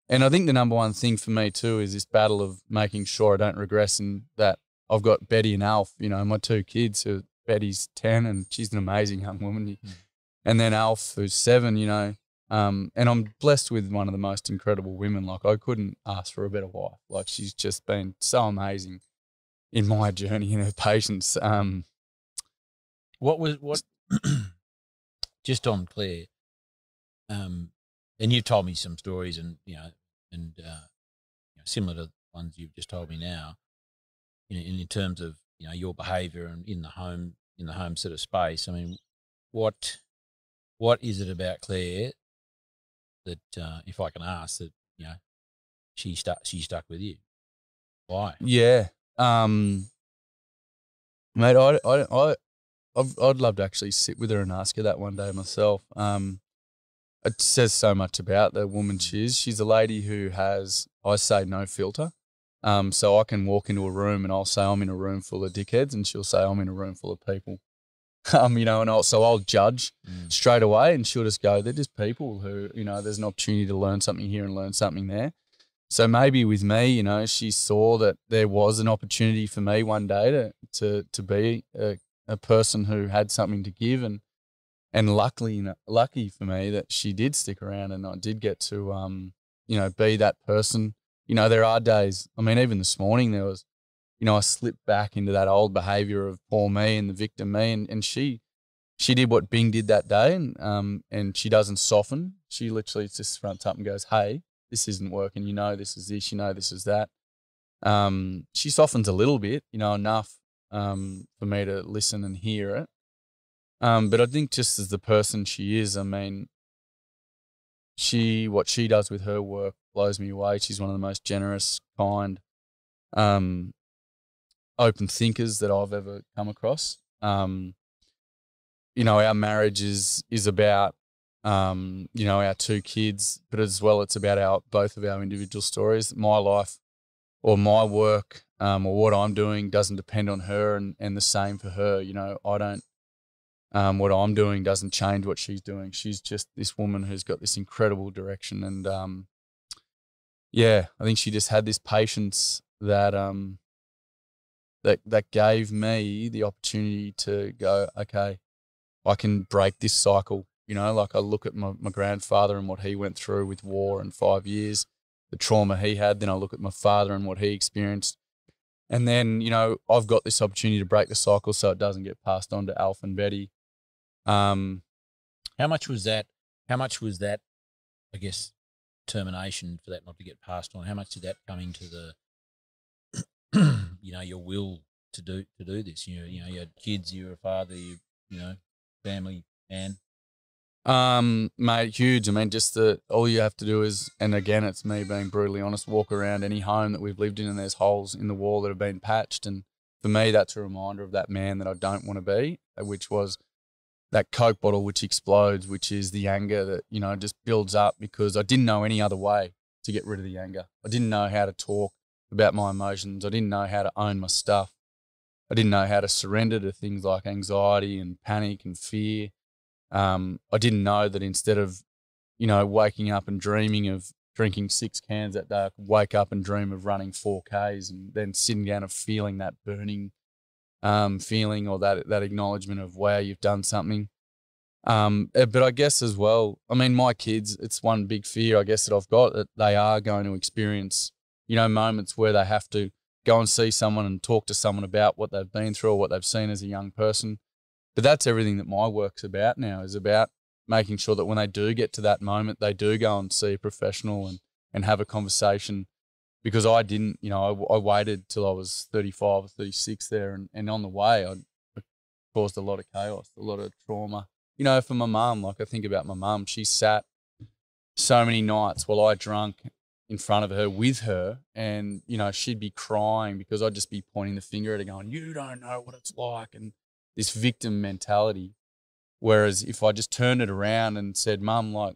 and I think the number one thing for me too is this battle of making sure I don't regress in that. I've got Betty and Alf, you know, my two kids. Who Betty's ten and she's an amazing young woman, and then Alf, who's seven, you know. Um, and I'm blessed with one of the most incredible women. Like, I couldn't ask for a better wife. Like, she's just been so amazing in my journey and her patience. Um, what was, what, just on Claire, um, and you've told me some stories and, you know, and, uh, you know, similar to the ones you've just told me now, in, in terms of, you know, your behavior and in the home, in the home sort of space. I mean, what, what is it about Claire that uh, if I can ask that, you know, she stuck she stuck with you? Why? Yeah, um, mate, I I I I've, I'd love to actually sit with her and ask her that one day myself. Um, it says so much about the woman she is. She's a lady who has, I say, no filter. Um, so I can walk into a room and I'll say I'm in a room full of dickheads, and she'll say I'm in a room full of people. Um, you know, and I'll, so I'll judge mm. straight away, and she'll just go, they're just people who, you know, there's an opportunity to learn something here and learn something there. So maybe with me, you know, she saw that there was an opportunity for me one day to to, to be a, a person who had something to give, and and luckily, you know, lucky for me that she did stick around and I did get to, um, you know, be that person. You know, there are days, I mean, even this morning there was, you know, I slipped back into that old behaviour of poor me and the victim me, and, and she she did what Bing did that day, and um and she doesn't soften. She literally just fronts up and goes, hey, this isn't working, you know, this is this, you know, this is that. Um, she softens a little bit, you know, enough um, for me to listen and hear it. Um, but I think just as the person she is, I mean, she what she does with her work blows me away. She's one of the most generous, kind, um, open thinkers that I've ever come across. Um, you know, our marriage is, is about, um, you know, our two kids, but as well it's about our both of our individual stories. My life or my work um, or what I'm doing doesn't depend on her, and, and the same for her. You know, I don't, um, what I'm doing doesn't change what she's doing. She's just this woman who's got this incredible direction, and, um, yeah, I think she just had this patience that um, – that that gave me the opportunity to go, okay, I can break this cycle. You know, like I look at my, my grandfather and what he went through with war and five years, the trauma he had. Then I look at my father and what he experienced. And then, you know, I've got this opportunity to break the cycle so it doesn't get passed on to Alf and Betty. Um, how much was that, how much was that, I guess, determination for that not to get passed on? How much did that come into the, you know, your will to do to do this? You know, you know, you had kids, you were a father, you you know, family, man. Um, mate, huge. I mean, just the all you have to do is, and again, it's me being brutally honest, walk around any home that we've lived in, and there's holes in the wall that have been patched. And for me, that's a reminder of that man that I don't want to be, which was that Coke bottle which explodes, which is the anger that, you know, just builds up, because I didn't know any other way to get rid of the anger. I didn't know how to talk about my emotions. I didn't know how to own my stuff. I didn't know how to surrender to things like anxiety and panic and fear. Um, I didn't know that instead of, you know, waking up and dreaming of drinking six cans that day, I could wake up and dream of running four Ks, and then sitting down and feeling that burning um, feeling, or that that acknowledgement of, wow, you've done something. Um, but I guess as well, I mean, my kids, it's one big fear, I guess, that I've got, that they are going to experience, you know, moments where they have to go and see someone and talk to someone about what they've been through or what they've seen as a young person. But that's everything that my work's about now, is about making sure that when they do get to that moment, they do go and see a professional and, and have a conversation. Because I didn't, you know, I, I waited till I was thirty-five or thirty-six there, and, and on the way I caused a lot of chaos, a lot of trauma. You know, for my mum, like I think about my mum, she sat so many nights while I drank in front of her with her, and, you know, she'd be crying because I'd just be pointing the finger at her going, you don't know what it's like, and this victim mentality. Whereas if I just turned it around and said, Mum, like,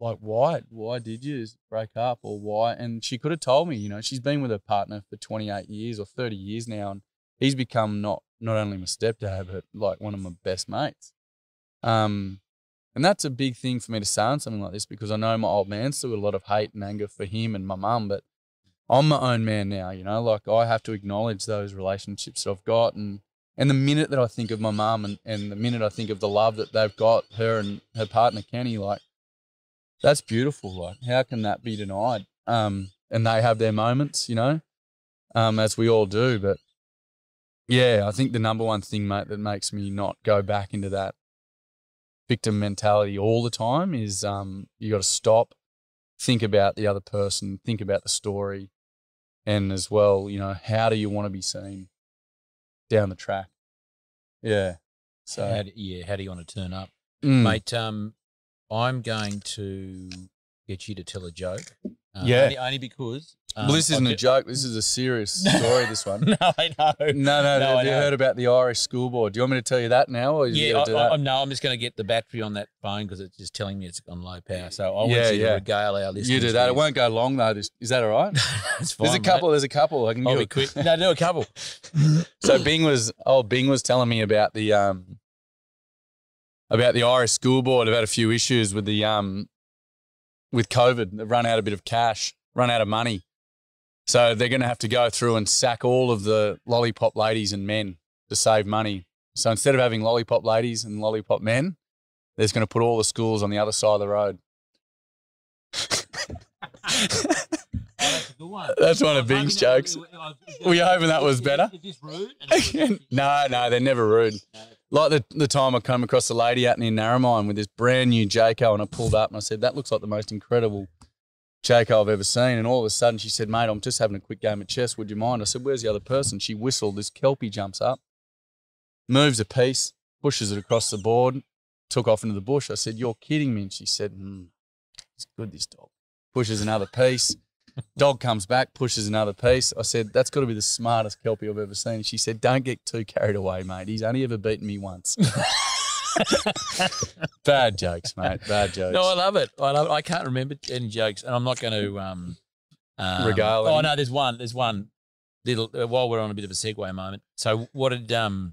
like why, why did you break up, or why? And she could have told me, you know, she's been with her partner for twenty-eight years or thirty years now, and he's become not, not only my stepdad, but like one of my best mates. Um, and that's a big thing for me to say on something like this, because I know my old man's still a lot of hate and anger for him and my mum, but I'm my own man now, you know, like I have to acknowledge those relationships that I've got, and And the minute that I think of my mum, and, and the minute I think of the love that they've got, her and her partner, Kenny, like, that's beautiful. Like, how can that be denied? Um, and they have their moments, you know, um, as we all do. But, yeah, I think the number one thing, mate, that makes me not go back into that victim mentality all the time is um, you got to stop, think about the other person, think about the story, and as well, you know, how do you want to be seen down the track? Yeah. So how do, yeah, how do you want to turn up? Mm. Mate, um, I'm going to get you to tell a joke. Um, yeah. Only, only because. Um, well, this isn't I've a joke. This is a serious story, this one. No, I know. No, no. no have you know. heard about the Irish school board? Do you want me to tell you that now? Or yeah, I, do that? I, I'm, no, I'm just going to get the battery on that phone because it's just telling me it's on low power. So I yeah, want you yeah. to regale our listeners. You do that. It won't go long, though. Is that all right? It's fine, There's a couple. Mate. There's a couple. I can I'll do be quick. No, do a couple. So Bing was, oh, Bing was telling me about the, um, about the Irish school board. I've had a few issues with the, um, with COVID. They've run out a bit of cash, run out of money. So they're going to have to go through and sack all of the lollipop ladies and men to save money. So instead of having lollipop ladies and lollipop men, they're just going to put all the schools on the other side of the road. Oh, that's a good one. That's one of Bing's jokes. Were you hoping that was better? Is this rude? No, no, they're never rude. Like the, the time I came across a lady out in Narromine with this brand new Jayco, and I pulled up and I said, that looks like the most incredible Jayco I've ever seen. And all of a sudden she said, mate, I'm just having a quick game of chess. Would you mind? I said, where's the other person? She whistled. This Kelpie jumps up, moves a piece, pushes it across the board, took off into the bush. I said, you're kidding me. And she said, hmm, it's good, this dog. Pushes another piece. Dog comes back, pushes another piece. I said, that's got to be the smartest Kelpie I've ever seen. She said, don't get too carried away, mate. He's only ever beaten me once. Bad jokes, mate. Bad jokes. No, I love it. I love it. I can't remember any jokes, and I'm not going to um, um, regale. Oh, no, there's one. There's one little, uh, while we're on a bit of a segue moment. So what did, um,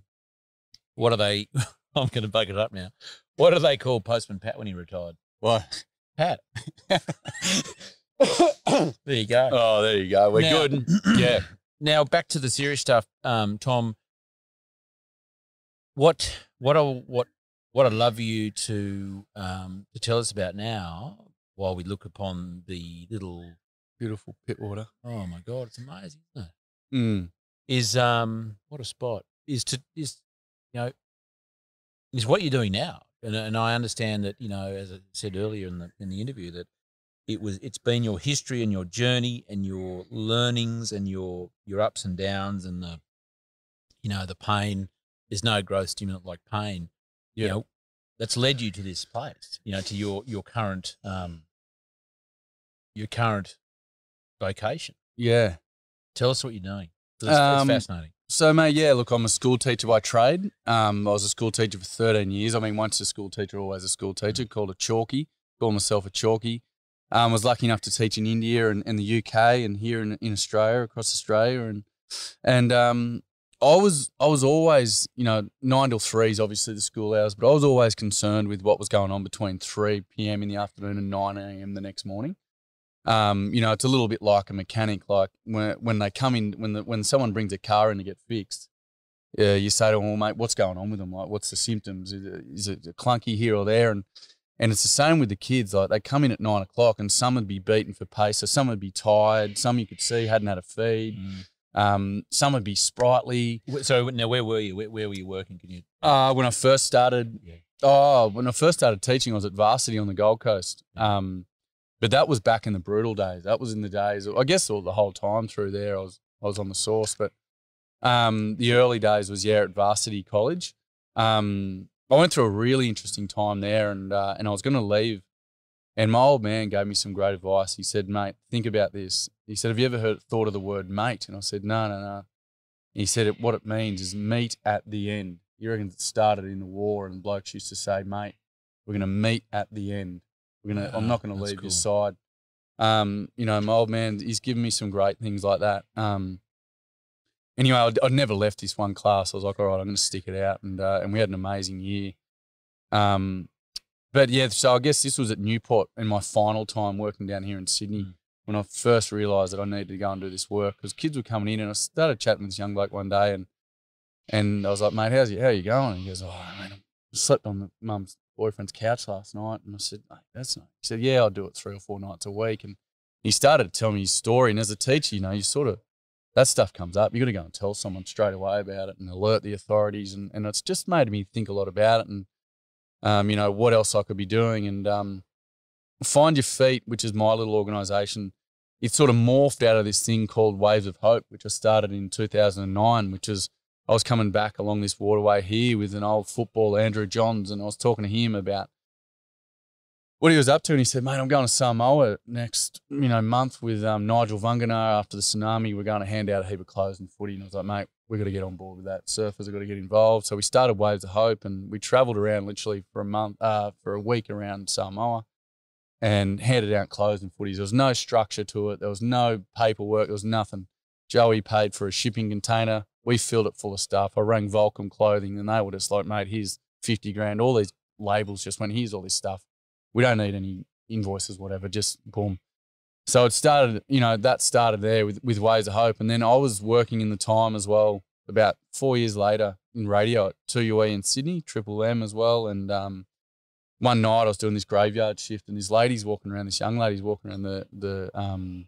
what are they, I'm going to bug it up now. What do they call Postman Pat when he retired? What? Pat. There you go. Oh, there you go. We're now, good. Yeah. Now back to the serious stuff, um, Tom. What what I what what I'd love you to um, to tell us about now, while we look upon the little beautiful Pittwater. Oh my God, it's amazing, isn't it? Mm. Is um what a spot is to is you know is what you're doing now, and and I understand that, you know, as I said earlier in the in the interview, that It was. It's been your history and your journey and your learnings and your your ups and downs and the, you know, the pain. There's no growth stimulant like pain. Yeah, you know, that's led you to this place. You know, to your your current um, your current vocation. Yeah, tell us what you're doing. It's um, fascinating. So, mate, yeah, look, I'm a school teacher by trade. Um, I was a school teacher for thirteen years. I mean, once a school teacher, always a school teacher. Mm-hmm. Called a chalky. Call myself a chalky. I um, was lucky enough to teach in India and, and the U K and here in, in Australia, across Australia. And and um, I was I was always, you know, nine till three is obviously the school hours, but I was always concerned with what was going on between three p m in the afternoon and nine a m the next morning. Um, you know, it's a little bit like a mechanic. Like when when they come in, when the, when someone brings a car in to get fixed, uh, you say to them, "Well, mate, what's going on with them? Like, what's the symptoms? Is it, is it clunky here or there?" And and it's the same with the kids. Like they come in at nine o'clock, and some would be beaten for pace, so some would be tired, some you could see hadn't had a feed. Mm. Um, some would be sprightly. So now, where were you? Where, where were you working? Can you? Uh, when I first started, yeah. oh, when I first started teaching, I was at Varsity on the Gold Coast. Um, but that was back in the brutal days. That was in the days, I guess, all the whole time through there. I was I was on the source, but um, the early days was yeah at Varsity College. Um, I went through a really interesting time there, and uh, and I was going to leave. And my old man gave me some great advice. He said, "Mate, think about this." He said, "Have you ever heard, thought of the word mate?" And I said, "No, no, no." He said, it, what it means is meet at the end. He reckons it started in the war and blokes used to say, "Mate, we're going to meet at the end. We're gonna, yeah, I'm not going to leave cool. your side." Um, you know, my old man, he's given me some great things like that. Um, anyway, I'd, I'd never left this one class. I was like, all right, I'm going to stick it out. And, uh, and we had an amazing year. Um, But yeah, so I guess this was at Newport in my final time working down here in Sydney mm. when I first realised that I needed to go and do this work because kids were coming in and I started chatting with this young bloke one day and and I was like, "Mate, how's you, how are you going?" And he goes, "Oh, man, I slept on the mum's boyfriend's couch last night." And I said, "Mate, that's not." He said, "Yeah, I'll do it three or four nights a week." And he started to tell me his story. And as a teacher, you know, you sort of, that stuff comes up. You've got to go and tell someone straight away about it and alert the authorities. And, and it's just made me think a lot about it and Um, you know, what else I could be doing. And um, Find Your Feet, which is my little organisation, it sort of morphed out of this thing called Waves of Hope, which I started in two thousand nine, which is I was coming back along this waterway here with an old footballer, Andrew Johns, and I was talking to him about what he was up to. And he said, "Mate, I'm going to Samoa next you know, month with um, Nigel Vanganar after the tsunami. We're going to hand out a heap of clothes and footy." And I was like, "Mate, we've got to get on board with that. Surfers have got to get involved." So we started Waves of Hope and we travelled around literally for a month, uh, for a week around Samoa and handed out clothes and footies. There was no structure to it. There was no paperwork. There was nothing. Joey paid for a shipping container. We filled it full of stuff. I rang Volcom Clothing and they were just like, "Mate, here's fifty grand. All these labels just went, "Here's all this stuff. We don't need any invoices, whatever, just boom." So it started, you know, that started there with, with Waves of Hope. And then I was working in the time as well, about four years later in radio at two U E in Sydney, Triple M as well. And um, one night I was doing this graveyard shift and this lady's walking around, this young lady's walking around the, the um,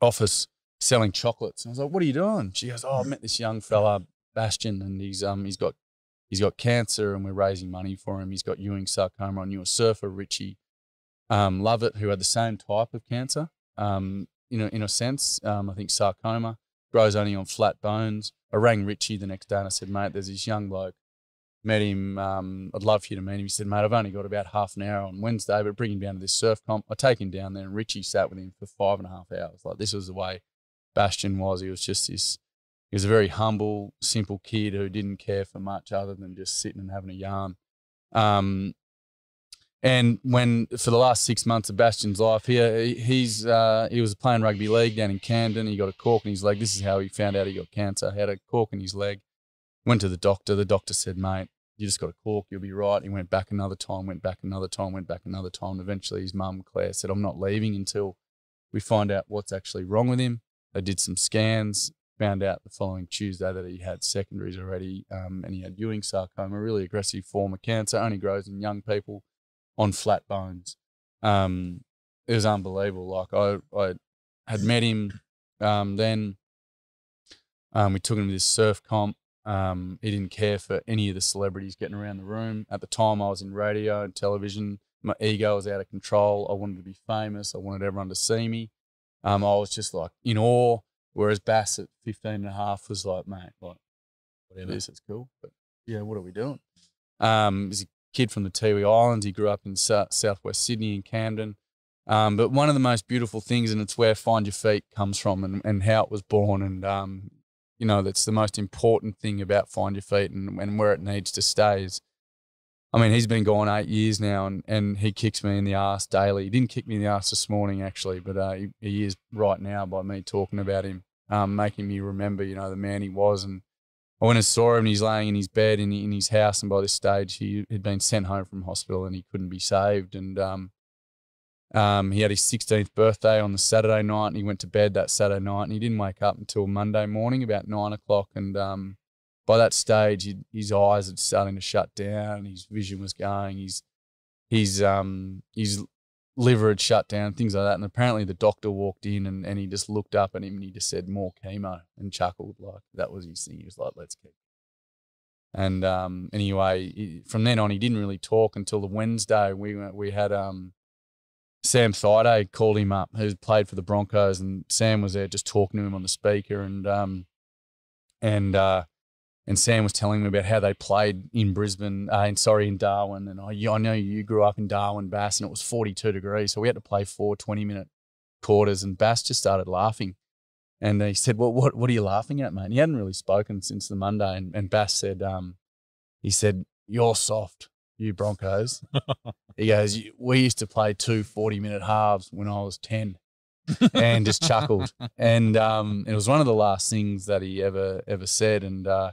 office selling chocolates. And I was like, "What are you doing?" She goes, "Oh, I met this young fella, Bastien, and he's, um, he's, got, he's got cancer and we're raising money for him. He's got Ewing sarcoma. I knew a surfer, Richie. Um, love it, who had the same type of cancer, um, you know, in a sense. Um, I think sarcoma grows only on flat bones." I rang Richie the next day and I said, "Mate, there's this young bloke, met him, um, I'd love for you to meet him." He said, "Mate, I've only got about half an hour on Wednesday, but bring him down to this surf comp." I take him down there and Richie sat with him for five and a half hours. Like, this was the way Bastien was. He was just this, he was a very humble, simple kid who didn't care for much other than just sitting and having a yarn. Um, And when, for the last six months of Bastien's life here, he, he's, uh, he was playing rugby league down in Camden. He got a cork in his leg. This is how he found out he got cancer. Had a cork in his leg. Went to the doctor. The doctor said, "Mate, you just got a cork. You'll be right." He went back another time, went back another time, went back another time. And eventually his mum, Claire, said, "I'm not leaving until we find out what's actually wrong with him." They did some scans, found out the following Tuesday that he had secondaries already um, and he had Ewing sarcoma, a really aggressive form of cancer, only grows in young people. On flat bones. Um, it was unbelievable. Like I, I had met him um, then. Um, we took him to this surf comp. Um, he didn't care for any of the celebrities getting around the room. At the time I was in radio and television. My ego was out of control. I wanted to be famous. I wanted everyone to see me. Um, I was just like in awe, whereas Bass at fifteen and a half was like, "Mate, like, whatever, this is cool. But yeah, what are we doing?" Um, is he kid from the Tiwi Islands. He grew up in southwest Sydney in Camden. Um, but one of the most beautiful things, and it's where Find Your Feet comes from and, and how it was born. And, um, you know, that's the most important thing about Find Your Feet and, and where it needs to stay is, I mean, he's been gone eight years now and, and he kicks me in the arse daily. He didn't kick me in the arse this morning, actually, but uh, he, he is right now by me talking about him, um, making me remember, you know, the man he was. And I went and saw him and he's laying in his bed in, in his house and by this stage he had been sent home from hospital and he couldn't be saved. And um, Um, he had his sixteenth birthday on the Saturday night, and he went to bed that Saturday night, and he didn't wake up until Monday morning about nine o'clock. And um, by that stage, he, his eyes had starting to shut down. His vision was going. His his um his liver had shut down, things like that. And apparently, the doctor walked in, and and he just looked up at him, and he just said, "More chemo," and chuckled, like that was his thing. He was like, "Let's keep." And um, anyway, he, from then on, he didn't really talk until the Wednesday. We went, we had um. Sam Thaiday called him up, who's played for the Broncos, and Sam was there just talking to him on the speaker, and um, and uh, and Sam was telling me about how they played in Brisbane, uh, and sorry, in Darwin, and I, I know you grew up in Darwin, Bass, and it was forty-two degrees, so we had to play four twenty-minute quarters, and Bass just started laughing, and he said, "Well, what what are you laughing at, mate?" And he hadn't really spoken since the Monday, and, and Bass said, um, he said, "You're soft, you Broncos." He goes, "We used to play two forty-minute halves when I was ten," and just chuckled. And um, it was one of the last things that he ever ever said. And uh,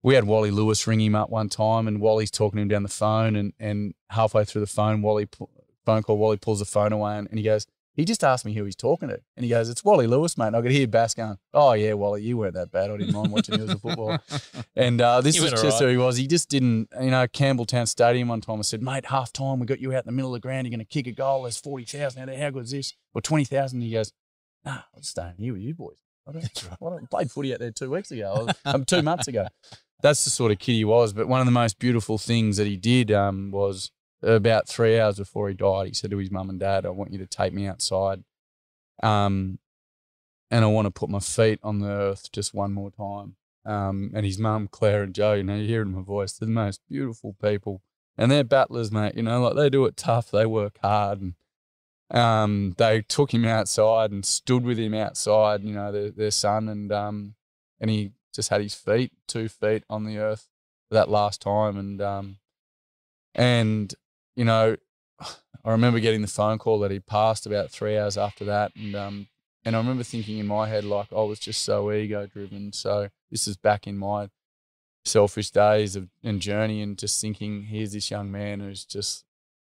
we had Wally Lewis ring him up one time, and Wally's talking to him down the phone, and and halfway through the phone, Wally phone call, Wally pulls the phone away, and, and he goes, "He just asked me who he's talking to," and he goes, "It's Wally Lewis, mate." And I could hear Bass going, "Oh yeah, Wally, you weren't that bad. I didn't mind watching you as a footballer." And uh, this is just right. Who he was. He just didn't, you know. Campbelltown Stadium one time, I said, "Mate, half time, we got you out in the middle of the ground. You're going to kick a goal. There's forty thousand out there. How good is this? Or twenty thousand?" He goes, "Nah, I'm staying here with you boys. I don't. That's right. I don't played footy out there two weeks ago. I was, two months ago." That's the sort of kid he was. But one of the most beautiful things that he did um, was. About three hours before he died, he said to his mum and dad, "I want you to take me outside um, and I want to put my feet on the earth just one more time." Um, and his mum, Claire and Joe, you know, you hear it in my voice, they're the most beautiful people. And they're battlers, mate, you know, like they do it tough, they work hard. And um, they took him outside and stood with him outside, you know, their, their son. And, um, and he just had his feet, two feet on the earth for that last time. And, um, and, you know, I remember getting the phone call that he passed about three hours after that, and um, and I remember thinking in my head, like, I was just so ego-driven. So this is back in my selfish days of, and journey, and just thinking, here's this young man who's just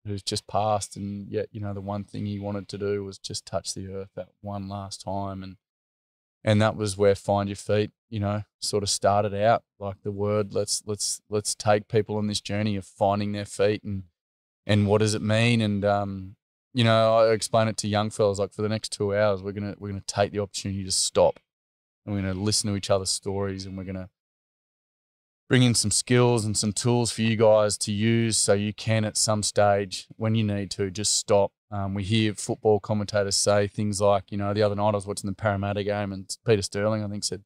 who's just passed, and yet, you know, the one thing he wanted to do was just touch the earth that one last time, and and that was where Find Your Feet, you know, sort of started out, like the word. Let's let's let's take people on this journey of finding their feet and. And what does it mean? And, um, you know, I explain it to young fellas, like, for the next two hours, we're going to, we're going to take the opportunity to stop, and we're going to listen to each other's stories, and we're going to bring in some skills and some tools for you guys to use so you can at some stage when you need to just stop. Um, we hear football commentators say things like, you know, the other night I was watching the Parramatta game, and Peter Sterling, I think, said,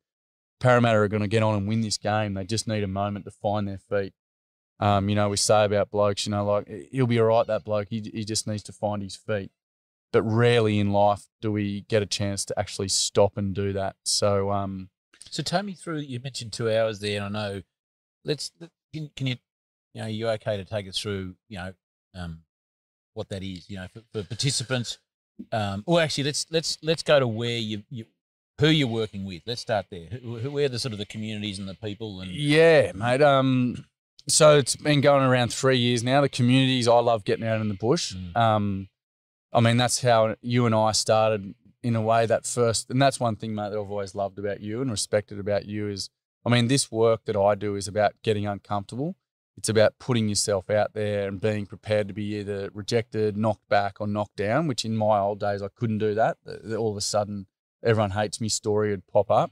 "Parramatta are going to get on and win this game. They just need a moment to find their feet." Um, you know, we say about blokes, you know, like, he'll be all right, that bloke. He, he just needs to find his feet. But rarely in life do we get a chance to actually stop and do that. So um, so take me through, you mentioned two hours there, and I know, let's, can, can you, you know, are you okay to take us through, you know, um, what that is, you know, for, for participants? Um, well, actually, let's, let's, let's go to where you, you who you're working with. Let's start there. Who, who are the sort of the communities and the people? And yeah, mate. Um, So it's been going around three years now. The communities, I love getting out in the bush. Mm. Um, I mean, that's how you and I started in a way, that first. And that's one thing, mate, that I've always loved about you and respected about you is, I mean, this work that I do is about getting uncomfortable. It's about putting yourself out there and being prepared to be either rejected, knocked back or knocked down, which in my old days I couldn't do that. All of a sudden, everyone hates me story would pop up.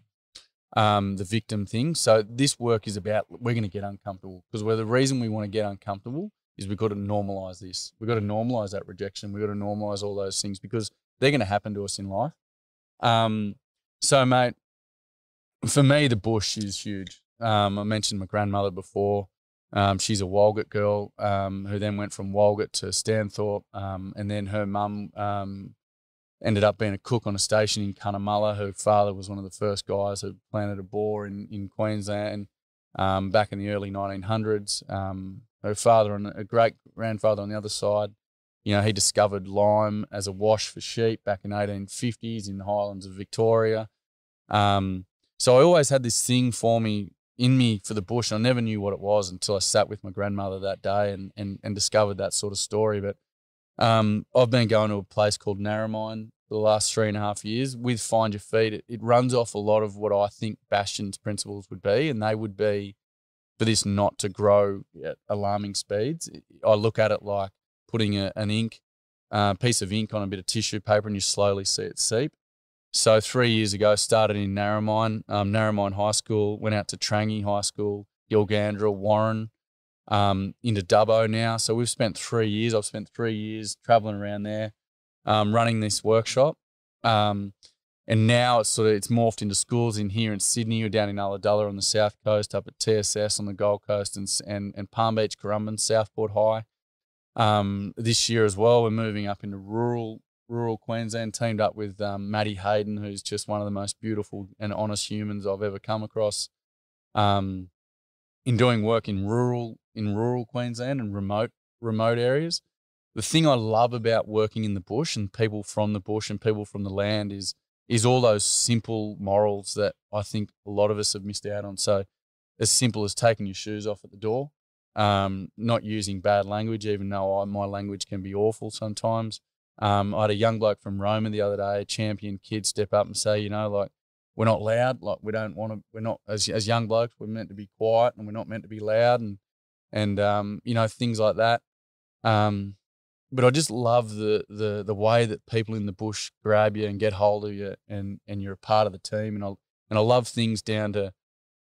Um, the victim thing. So this work is about, we're going to get uncomfortable, because where the reason we want to get uncomfortable is we've got to normalise this. We've got to normalise that rejection. We've got to normalise all those things, because they're going to happen to us in life. Um, so, mate, for me, the bush is huge. Um, I mentioned my grandmother before. Um, she's a Walgett girl um, who then went from Walgett to Stanthorpe, um, and then her mum um, ended up being a cook on a station in Cunnamulla. Her father was one of the first guys who planted a bore in, in Queensland um, back in the early nineteen hundreds. Um, her father and a great-grandfather on the other side, you know, he discovered lime as a wash for sheep back in eighteen fifties in the highlands of Victoria. Um, so I always had this thing for me, in me, for the bush. I never knew what it was until I sat with my grandmother that day and, and, and discovered that sort of story. But Um, I've been going to a place called Narromine the last three and a half years with Find Your Feet. It, it runs off a lot of what I think Bastien's principles would be, and they would be for this not to grow at alarming speeds. I look at it like putting a, an ink, uh, piece of ink on a bit of tissue paper and you slowly see it seep. So three years ago, started in Narromine, um, Narromine High School, went out to Trangie High School, Gilgandra, Warren, um, into Dubbo now. So we've spent three years, I've spent three years traveling around there, um, running this workshop. Um, and now it's sort of, it's morphed into schools in here in Sydney or down in Ulladulla on the south coast, up at T S S on the Gold Coast and, and, and Palm Beach, Currumbin, Southport High. Um, this year as well, we're moving up into rural rural Queensland, teamed up with um, Maddie Hayden, who's just one of the most beautiful and honest humans I've ever come across. Um, in doing work in rural in rural Queensland and remote remote areas, the thing I love about working in the bush and people from the bush and people from the land is is all those simple morals that I think a lot of us have missed out on. So, as simple as taking your shoes off at the door. Um, not using bad language, even though I, my language can be awful sometimes. Um, I had a young bloke from Roma the other day, a champion kid, step up and say, you know, like, we're not loud. Like, we don't want to, we're not, as, as young blokes, we're meant to be quiet and we're not meant to be loud and, and um, you know, things like that. Um, but I just love the, the, the way that people in the bush grab you and get hold of you and, and you're a part of the team. And I, and I love things down to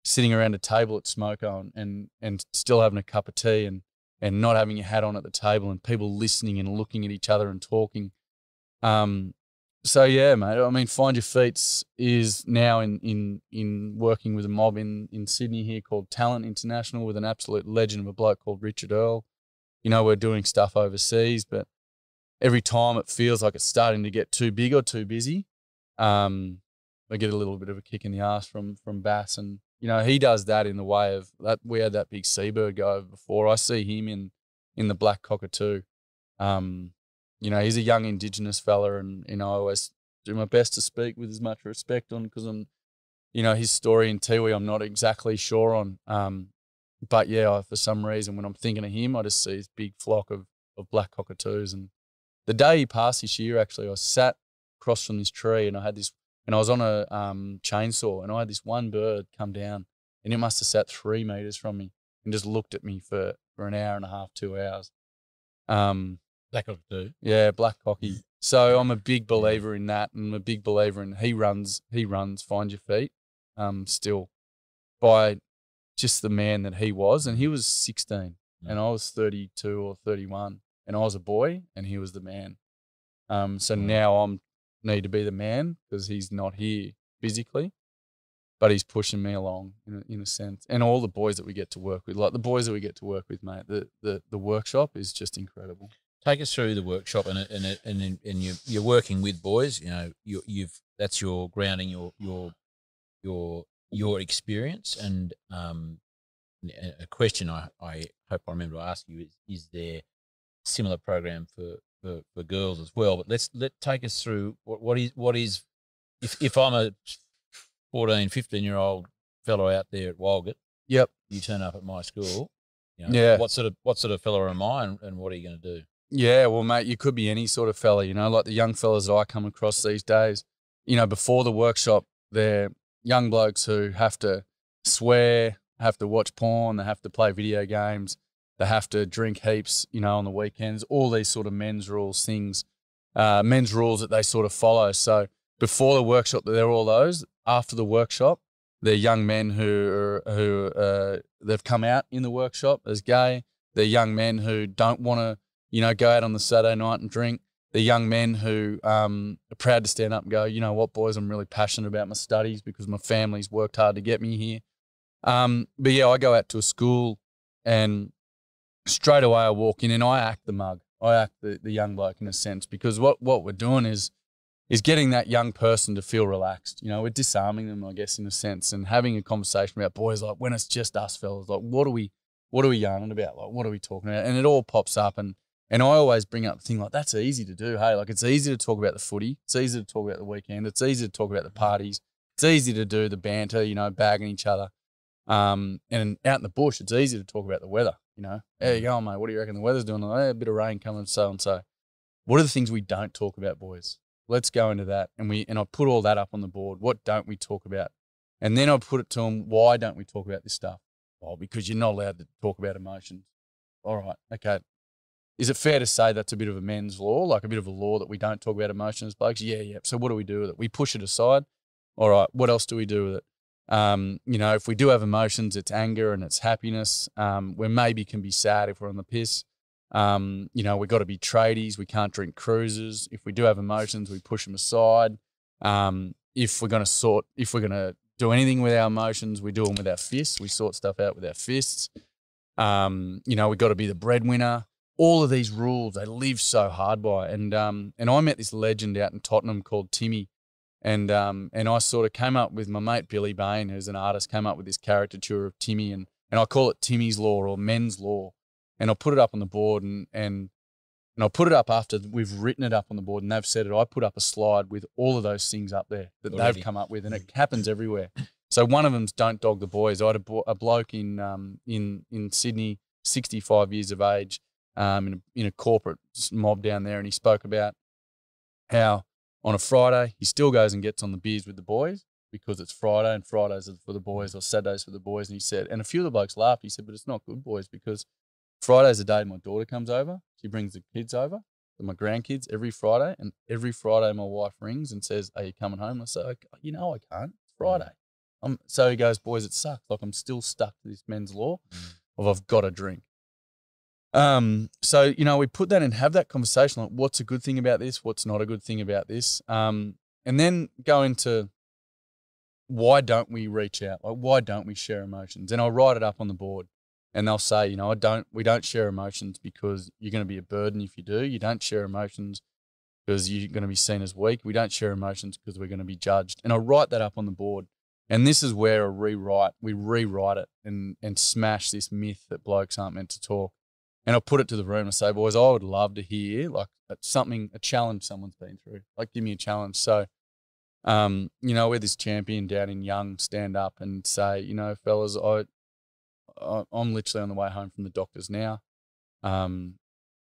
sitting around a table at Smoko and, and and still having a cup of tea and and not having your hat on at the table and people listening and looking at each other and talking. Um, so yeah, mate. I mean, Find Your Feet is now in in in working with a mob in in Sydney here called Talent International with an absolute legend of a bloke called Richard Earl. You know, we're doing stuff overseas, but every time it feels like it's starting to get too big or too busy. Um, I get a little bit of a kick in the ass from from Bass and. You know, he does that in the way of that. We had that big seabird go over before. I see him in, in the black cockatoo. Um, you know, he's a young Indigenous fella, and you know, I always do my best to speak with as much respect on because I'm, you know, his story in Tiwi I'm not exactly sure on. Um, but yeah, I, for some reason when I'm thinking of him, I just see this big flock of of black cockatoos. And the day he passed this year, actually, I sat across from this tree and I had this. And I was on a um, chainsaw and I had this one bird come down and it must have sat three metres from me and just looked at me for, for an hour and a half, two hours. Um, black cockatoo. Yeah, black cocky. So I'm a big believer in that and I'm a big believer in he runs, he runs, Find Your Feet um, still by just the man that he was. And he was sixteen yeah. and I was thirty-two or thirty-one and I was a boy and he was the man. Um, so yeah. now I'm need to be the man because he's not here physically, but he's pushing me along in a, in a sense. And all the boys that we get to work with, like the boys that we get to work with, mate, the the, the workshop is just incredible. Take us through the workshop, and and and and you you're working with boys. You know, you you've that's your grounding, your your your your experience. And um, a question I I hope I remember to ask you is is there a similar program for For, for girls as well, but let's let take us through what, what is what is if, if I'm a fourteen, fifteen year old fellow out there at Walgett, yep, you turn up at my school, you know, yeah, what sort of what sort of fellow am I and, and what are you going to do? Yeah, well, mate, you could be any sort of fella, you know, like the young fellas that I come across these days. You know, before the workshop, they're young blokes who have to swear, have to watch porn, they have to play video games. They have to drink heaps, you know, on the weekends, all these sort of men's rules things, uh, men's rules that they sort of follow. So before the workshop, they're all those. After the workshop, they're young men who are, who uh, they've come out in the workshop as gay. They're young men who don't want to, you know, go out on the Saturday night and drink. They're young men who um, are proud to stand up and go, you know what, boys, I'm really passionate about my studies because my family's worked hard to get me here. Um, but, yeah, I go out to a school and straight away I walk in and I act the mug. I act the, the young bloke in a sense because what, what we're doing is is getting that young person to feel relaxed. You know, we're disarming them, I guess, in a sense and having a conversation about boys like when it's just us fellas, like what are we what are we yarning about? Like what are we talking about? And it all pops up and and I always bring up the thing like that's easy to do, hey, like it's easy to talk about the footy, it's easy to talk about the weekend, it's easy to talk about the parties, it's easy to do the banter, you know, bagging each other. Um, and out in the bush, it's easy to talk about the weather. You know, there you go, mate. What do you reckon the weather's doing? Like, hey, a bit of rain coming, so and so. what are the things we don't talk about, boys? Let's go into that. And we, and I'll put all that up on the board. What don't we talk about? And then I'll put it to them. Why don't we talk about this stuff? Well, because you're not allowed to talk about emotions. All right. Okay. Is it fair to say that's a bit of a men's law, like a bit of a law that we don't talk about emotions, blokes? Yeah, yeah. So what do we do with it? We push it aside. All right. What else do we do with it? Um, you know, if we do have emotions, it's anger and it's happiness. Um, we maybe can be sad if we're on the piss. Um, you know, we've got to be tradies. We can't drink cruises. If we do have emotions, we push them aside. Um, if we're going to sort, if we're going to do anything with our emotions, we do them with our fists. We sort stuff out with our fists. Um, you know, we've got to be the breadwinner. All of these rules, they live so hard by. And, um, and I met this legend out in Tottenham called Timmy. And um and I sort of came up with my mate Billy Bain, who's an artist, came up with this caricature of Timmy, and and I call it Timmy's Law or Men's Law, and I'll put it up on the board, and and and I'll put it up after we've written it up on the board and they've said it. I put up a slide with all of those things up there that Already. they've come up with, and it happens everywhere. So one of them's don't dog the boys. I had a, bo a bloke in um in in Sydney, sixty-five years of age, um in a, in a corporate mob down there, and he spoke about how on a Friday, he still goes and gets on the beers with the boys because it's Friday and Fridays are for the boys, or Saturdays for the boys. And he said, and a few of the blokes laughed. He said, but it's not good, boys, because Friday's the day my daughter comes over. She brings the kids over, my grandkids, every Friday. And every Friday my wife rings and says, are you coming home? And I say, you know, I can't. It's Friday. I'm, so he goes, boys, it sucks. Like, I'm still stuck to this men's law of I've got to drink. Um, so, you know, we put that and have that conversation, like what's a good thing about this? What's not a good thing about this? Um, and then go into why don't we reach out? Like, why don't we share emotions? And I'll write it up on the board and they'll say, you know, I don't, we don't share emotions because you're going to be a burden if you do. You don't share emotions because you're going to be seen as weak. We don't share emotions because we're going to be judged. And I'll write that up on the board. And this is where I rewrite, we rewrite it and, and smash this myth that blokes aren't meant to talk. And I'll put it to the room and say, boys, I would love to hear like something, a challenge someone's been through. Like, give me a challenge. So, um, you know, we're this champion down in Young, stand up and say, you know, fellas, I, I, I'm literally on the way home from the doctors now. Um,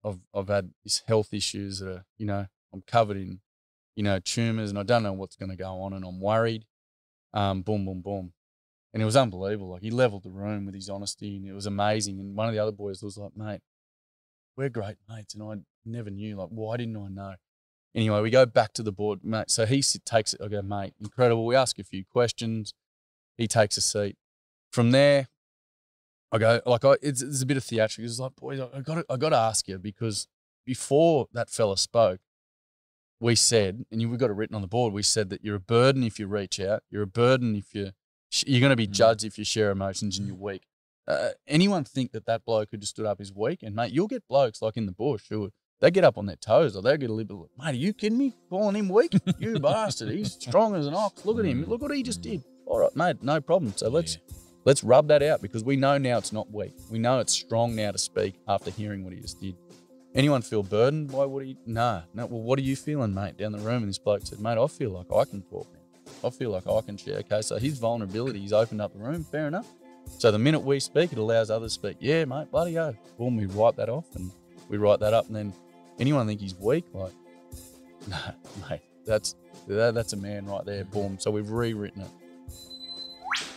I've, I've had these health issues that are, you know, I'm covered in, you know, tumours, and I don't know what's going to go on, and I'm worried. Um, boom, boom, boom. And it was unbelievable. Like, he leveled the room with his honesty, and it was amazing. And one of the other boys was like, mate, we're great mates. And I never knew, like, why didn't I know? Anyway, we go back to the board, mate. So he takes it. I go, mate, incredible. We ask a few questions. He takes a seat. From there, I go, like, I, it's, it's a bit of theatrics. It's like, boys, I got I got to ask you, because before that fella spoke, we said, and you've got it written on the board, we said that you're a burden if you reach out. You're a burden if you You're going to be judged if you share emotions and you're weak. Uh, anyone think that that bloke who just stood up is weak? And, mate, you'll get blokes like in the bush who they get up on their toes, or they'll get a little bit, mate, are you kidding me? Calling him weak? You bastard. He's strong as an ox. Look at him. Look what he just did. All right, mate, no problem. So let's, yeah. let's rub that out, because we know now it's not weak. We know it's strong now to speak after hearing what he just did. Anyone feel burdened by what he – no. No. Well, what are you feeling, mate, down the room? And this bloke said, mate, I feel like I can talk now. I feel like I can share. Okay, so his vulnerability, he's opened up the room, fair enough. So the minute we speak, it allows others to speak. Yeah, mate, bloody go. Boom, we wipe that off and we write that up. And then anyone think he's weak? Like, no, mate, that's, that, that's a man right there, boom. So we've rewritten it.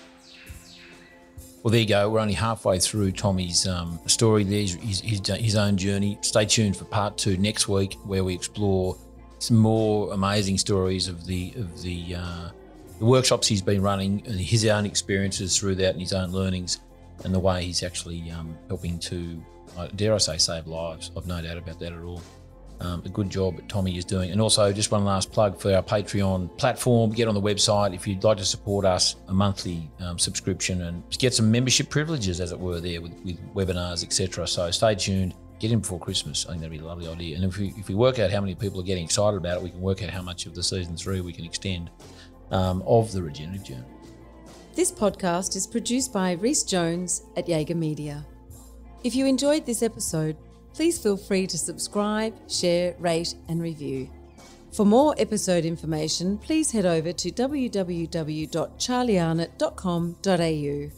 Well, there you go. We're only halfway through Tommy's um, story there, his, his, his own journey. Stay tuned for part two next week, where we explore some more amazing stories of the of the, uh, the workshops he's been running, and his own experiences through that, and his own learnings, and the way he's actually um, helping to, uh, dare I say, save lives. I've no doubt about that at all. Um, a good job that Tommy is doing. And also, just one last plug for our Patreon platform. Get on the website if you'd like to support us, a monthly um, subscription, and get some membership privileges, as it were, there with, with webinars, et cetera. So stay tuned. Get in before Christmas. I think that'd be a lovely idea. And if we, if we work out how many people are getting excited about it, we can work out how much of the season three we can extend um, of the Regenerative Journey. This podcast is produced by Rhys Jones at Jaeger Media. If you enjoyed this episode, please feel free to subscribe, share, rate and review. For more episode information, please head over to w w w dot charlie arnott dot com dot a u.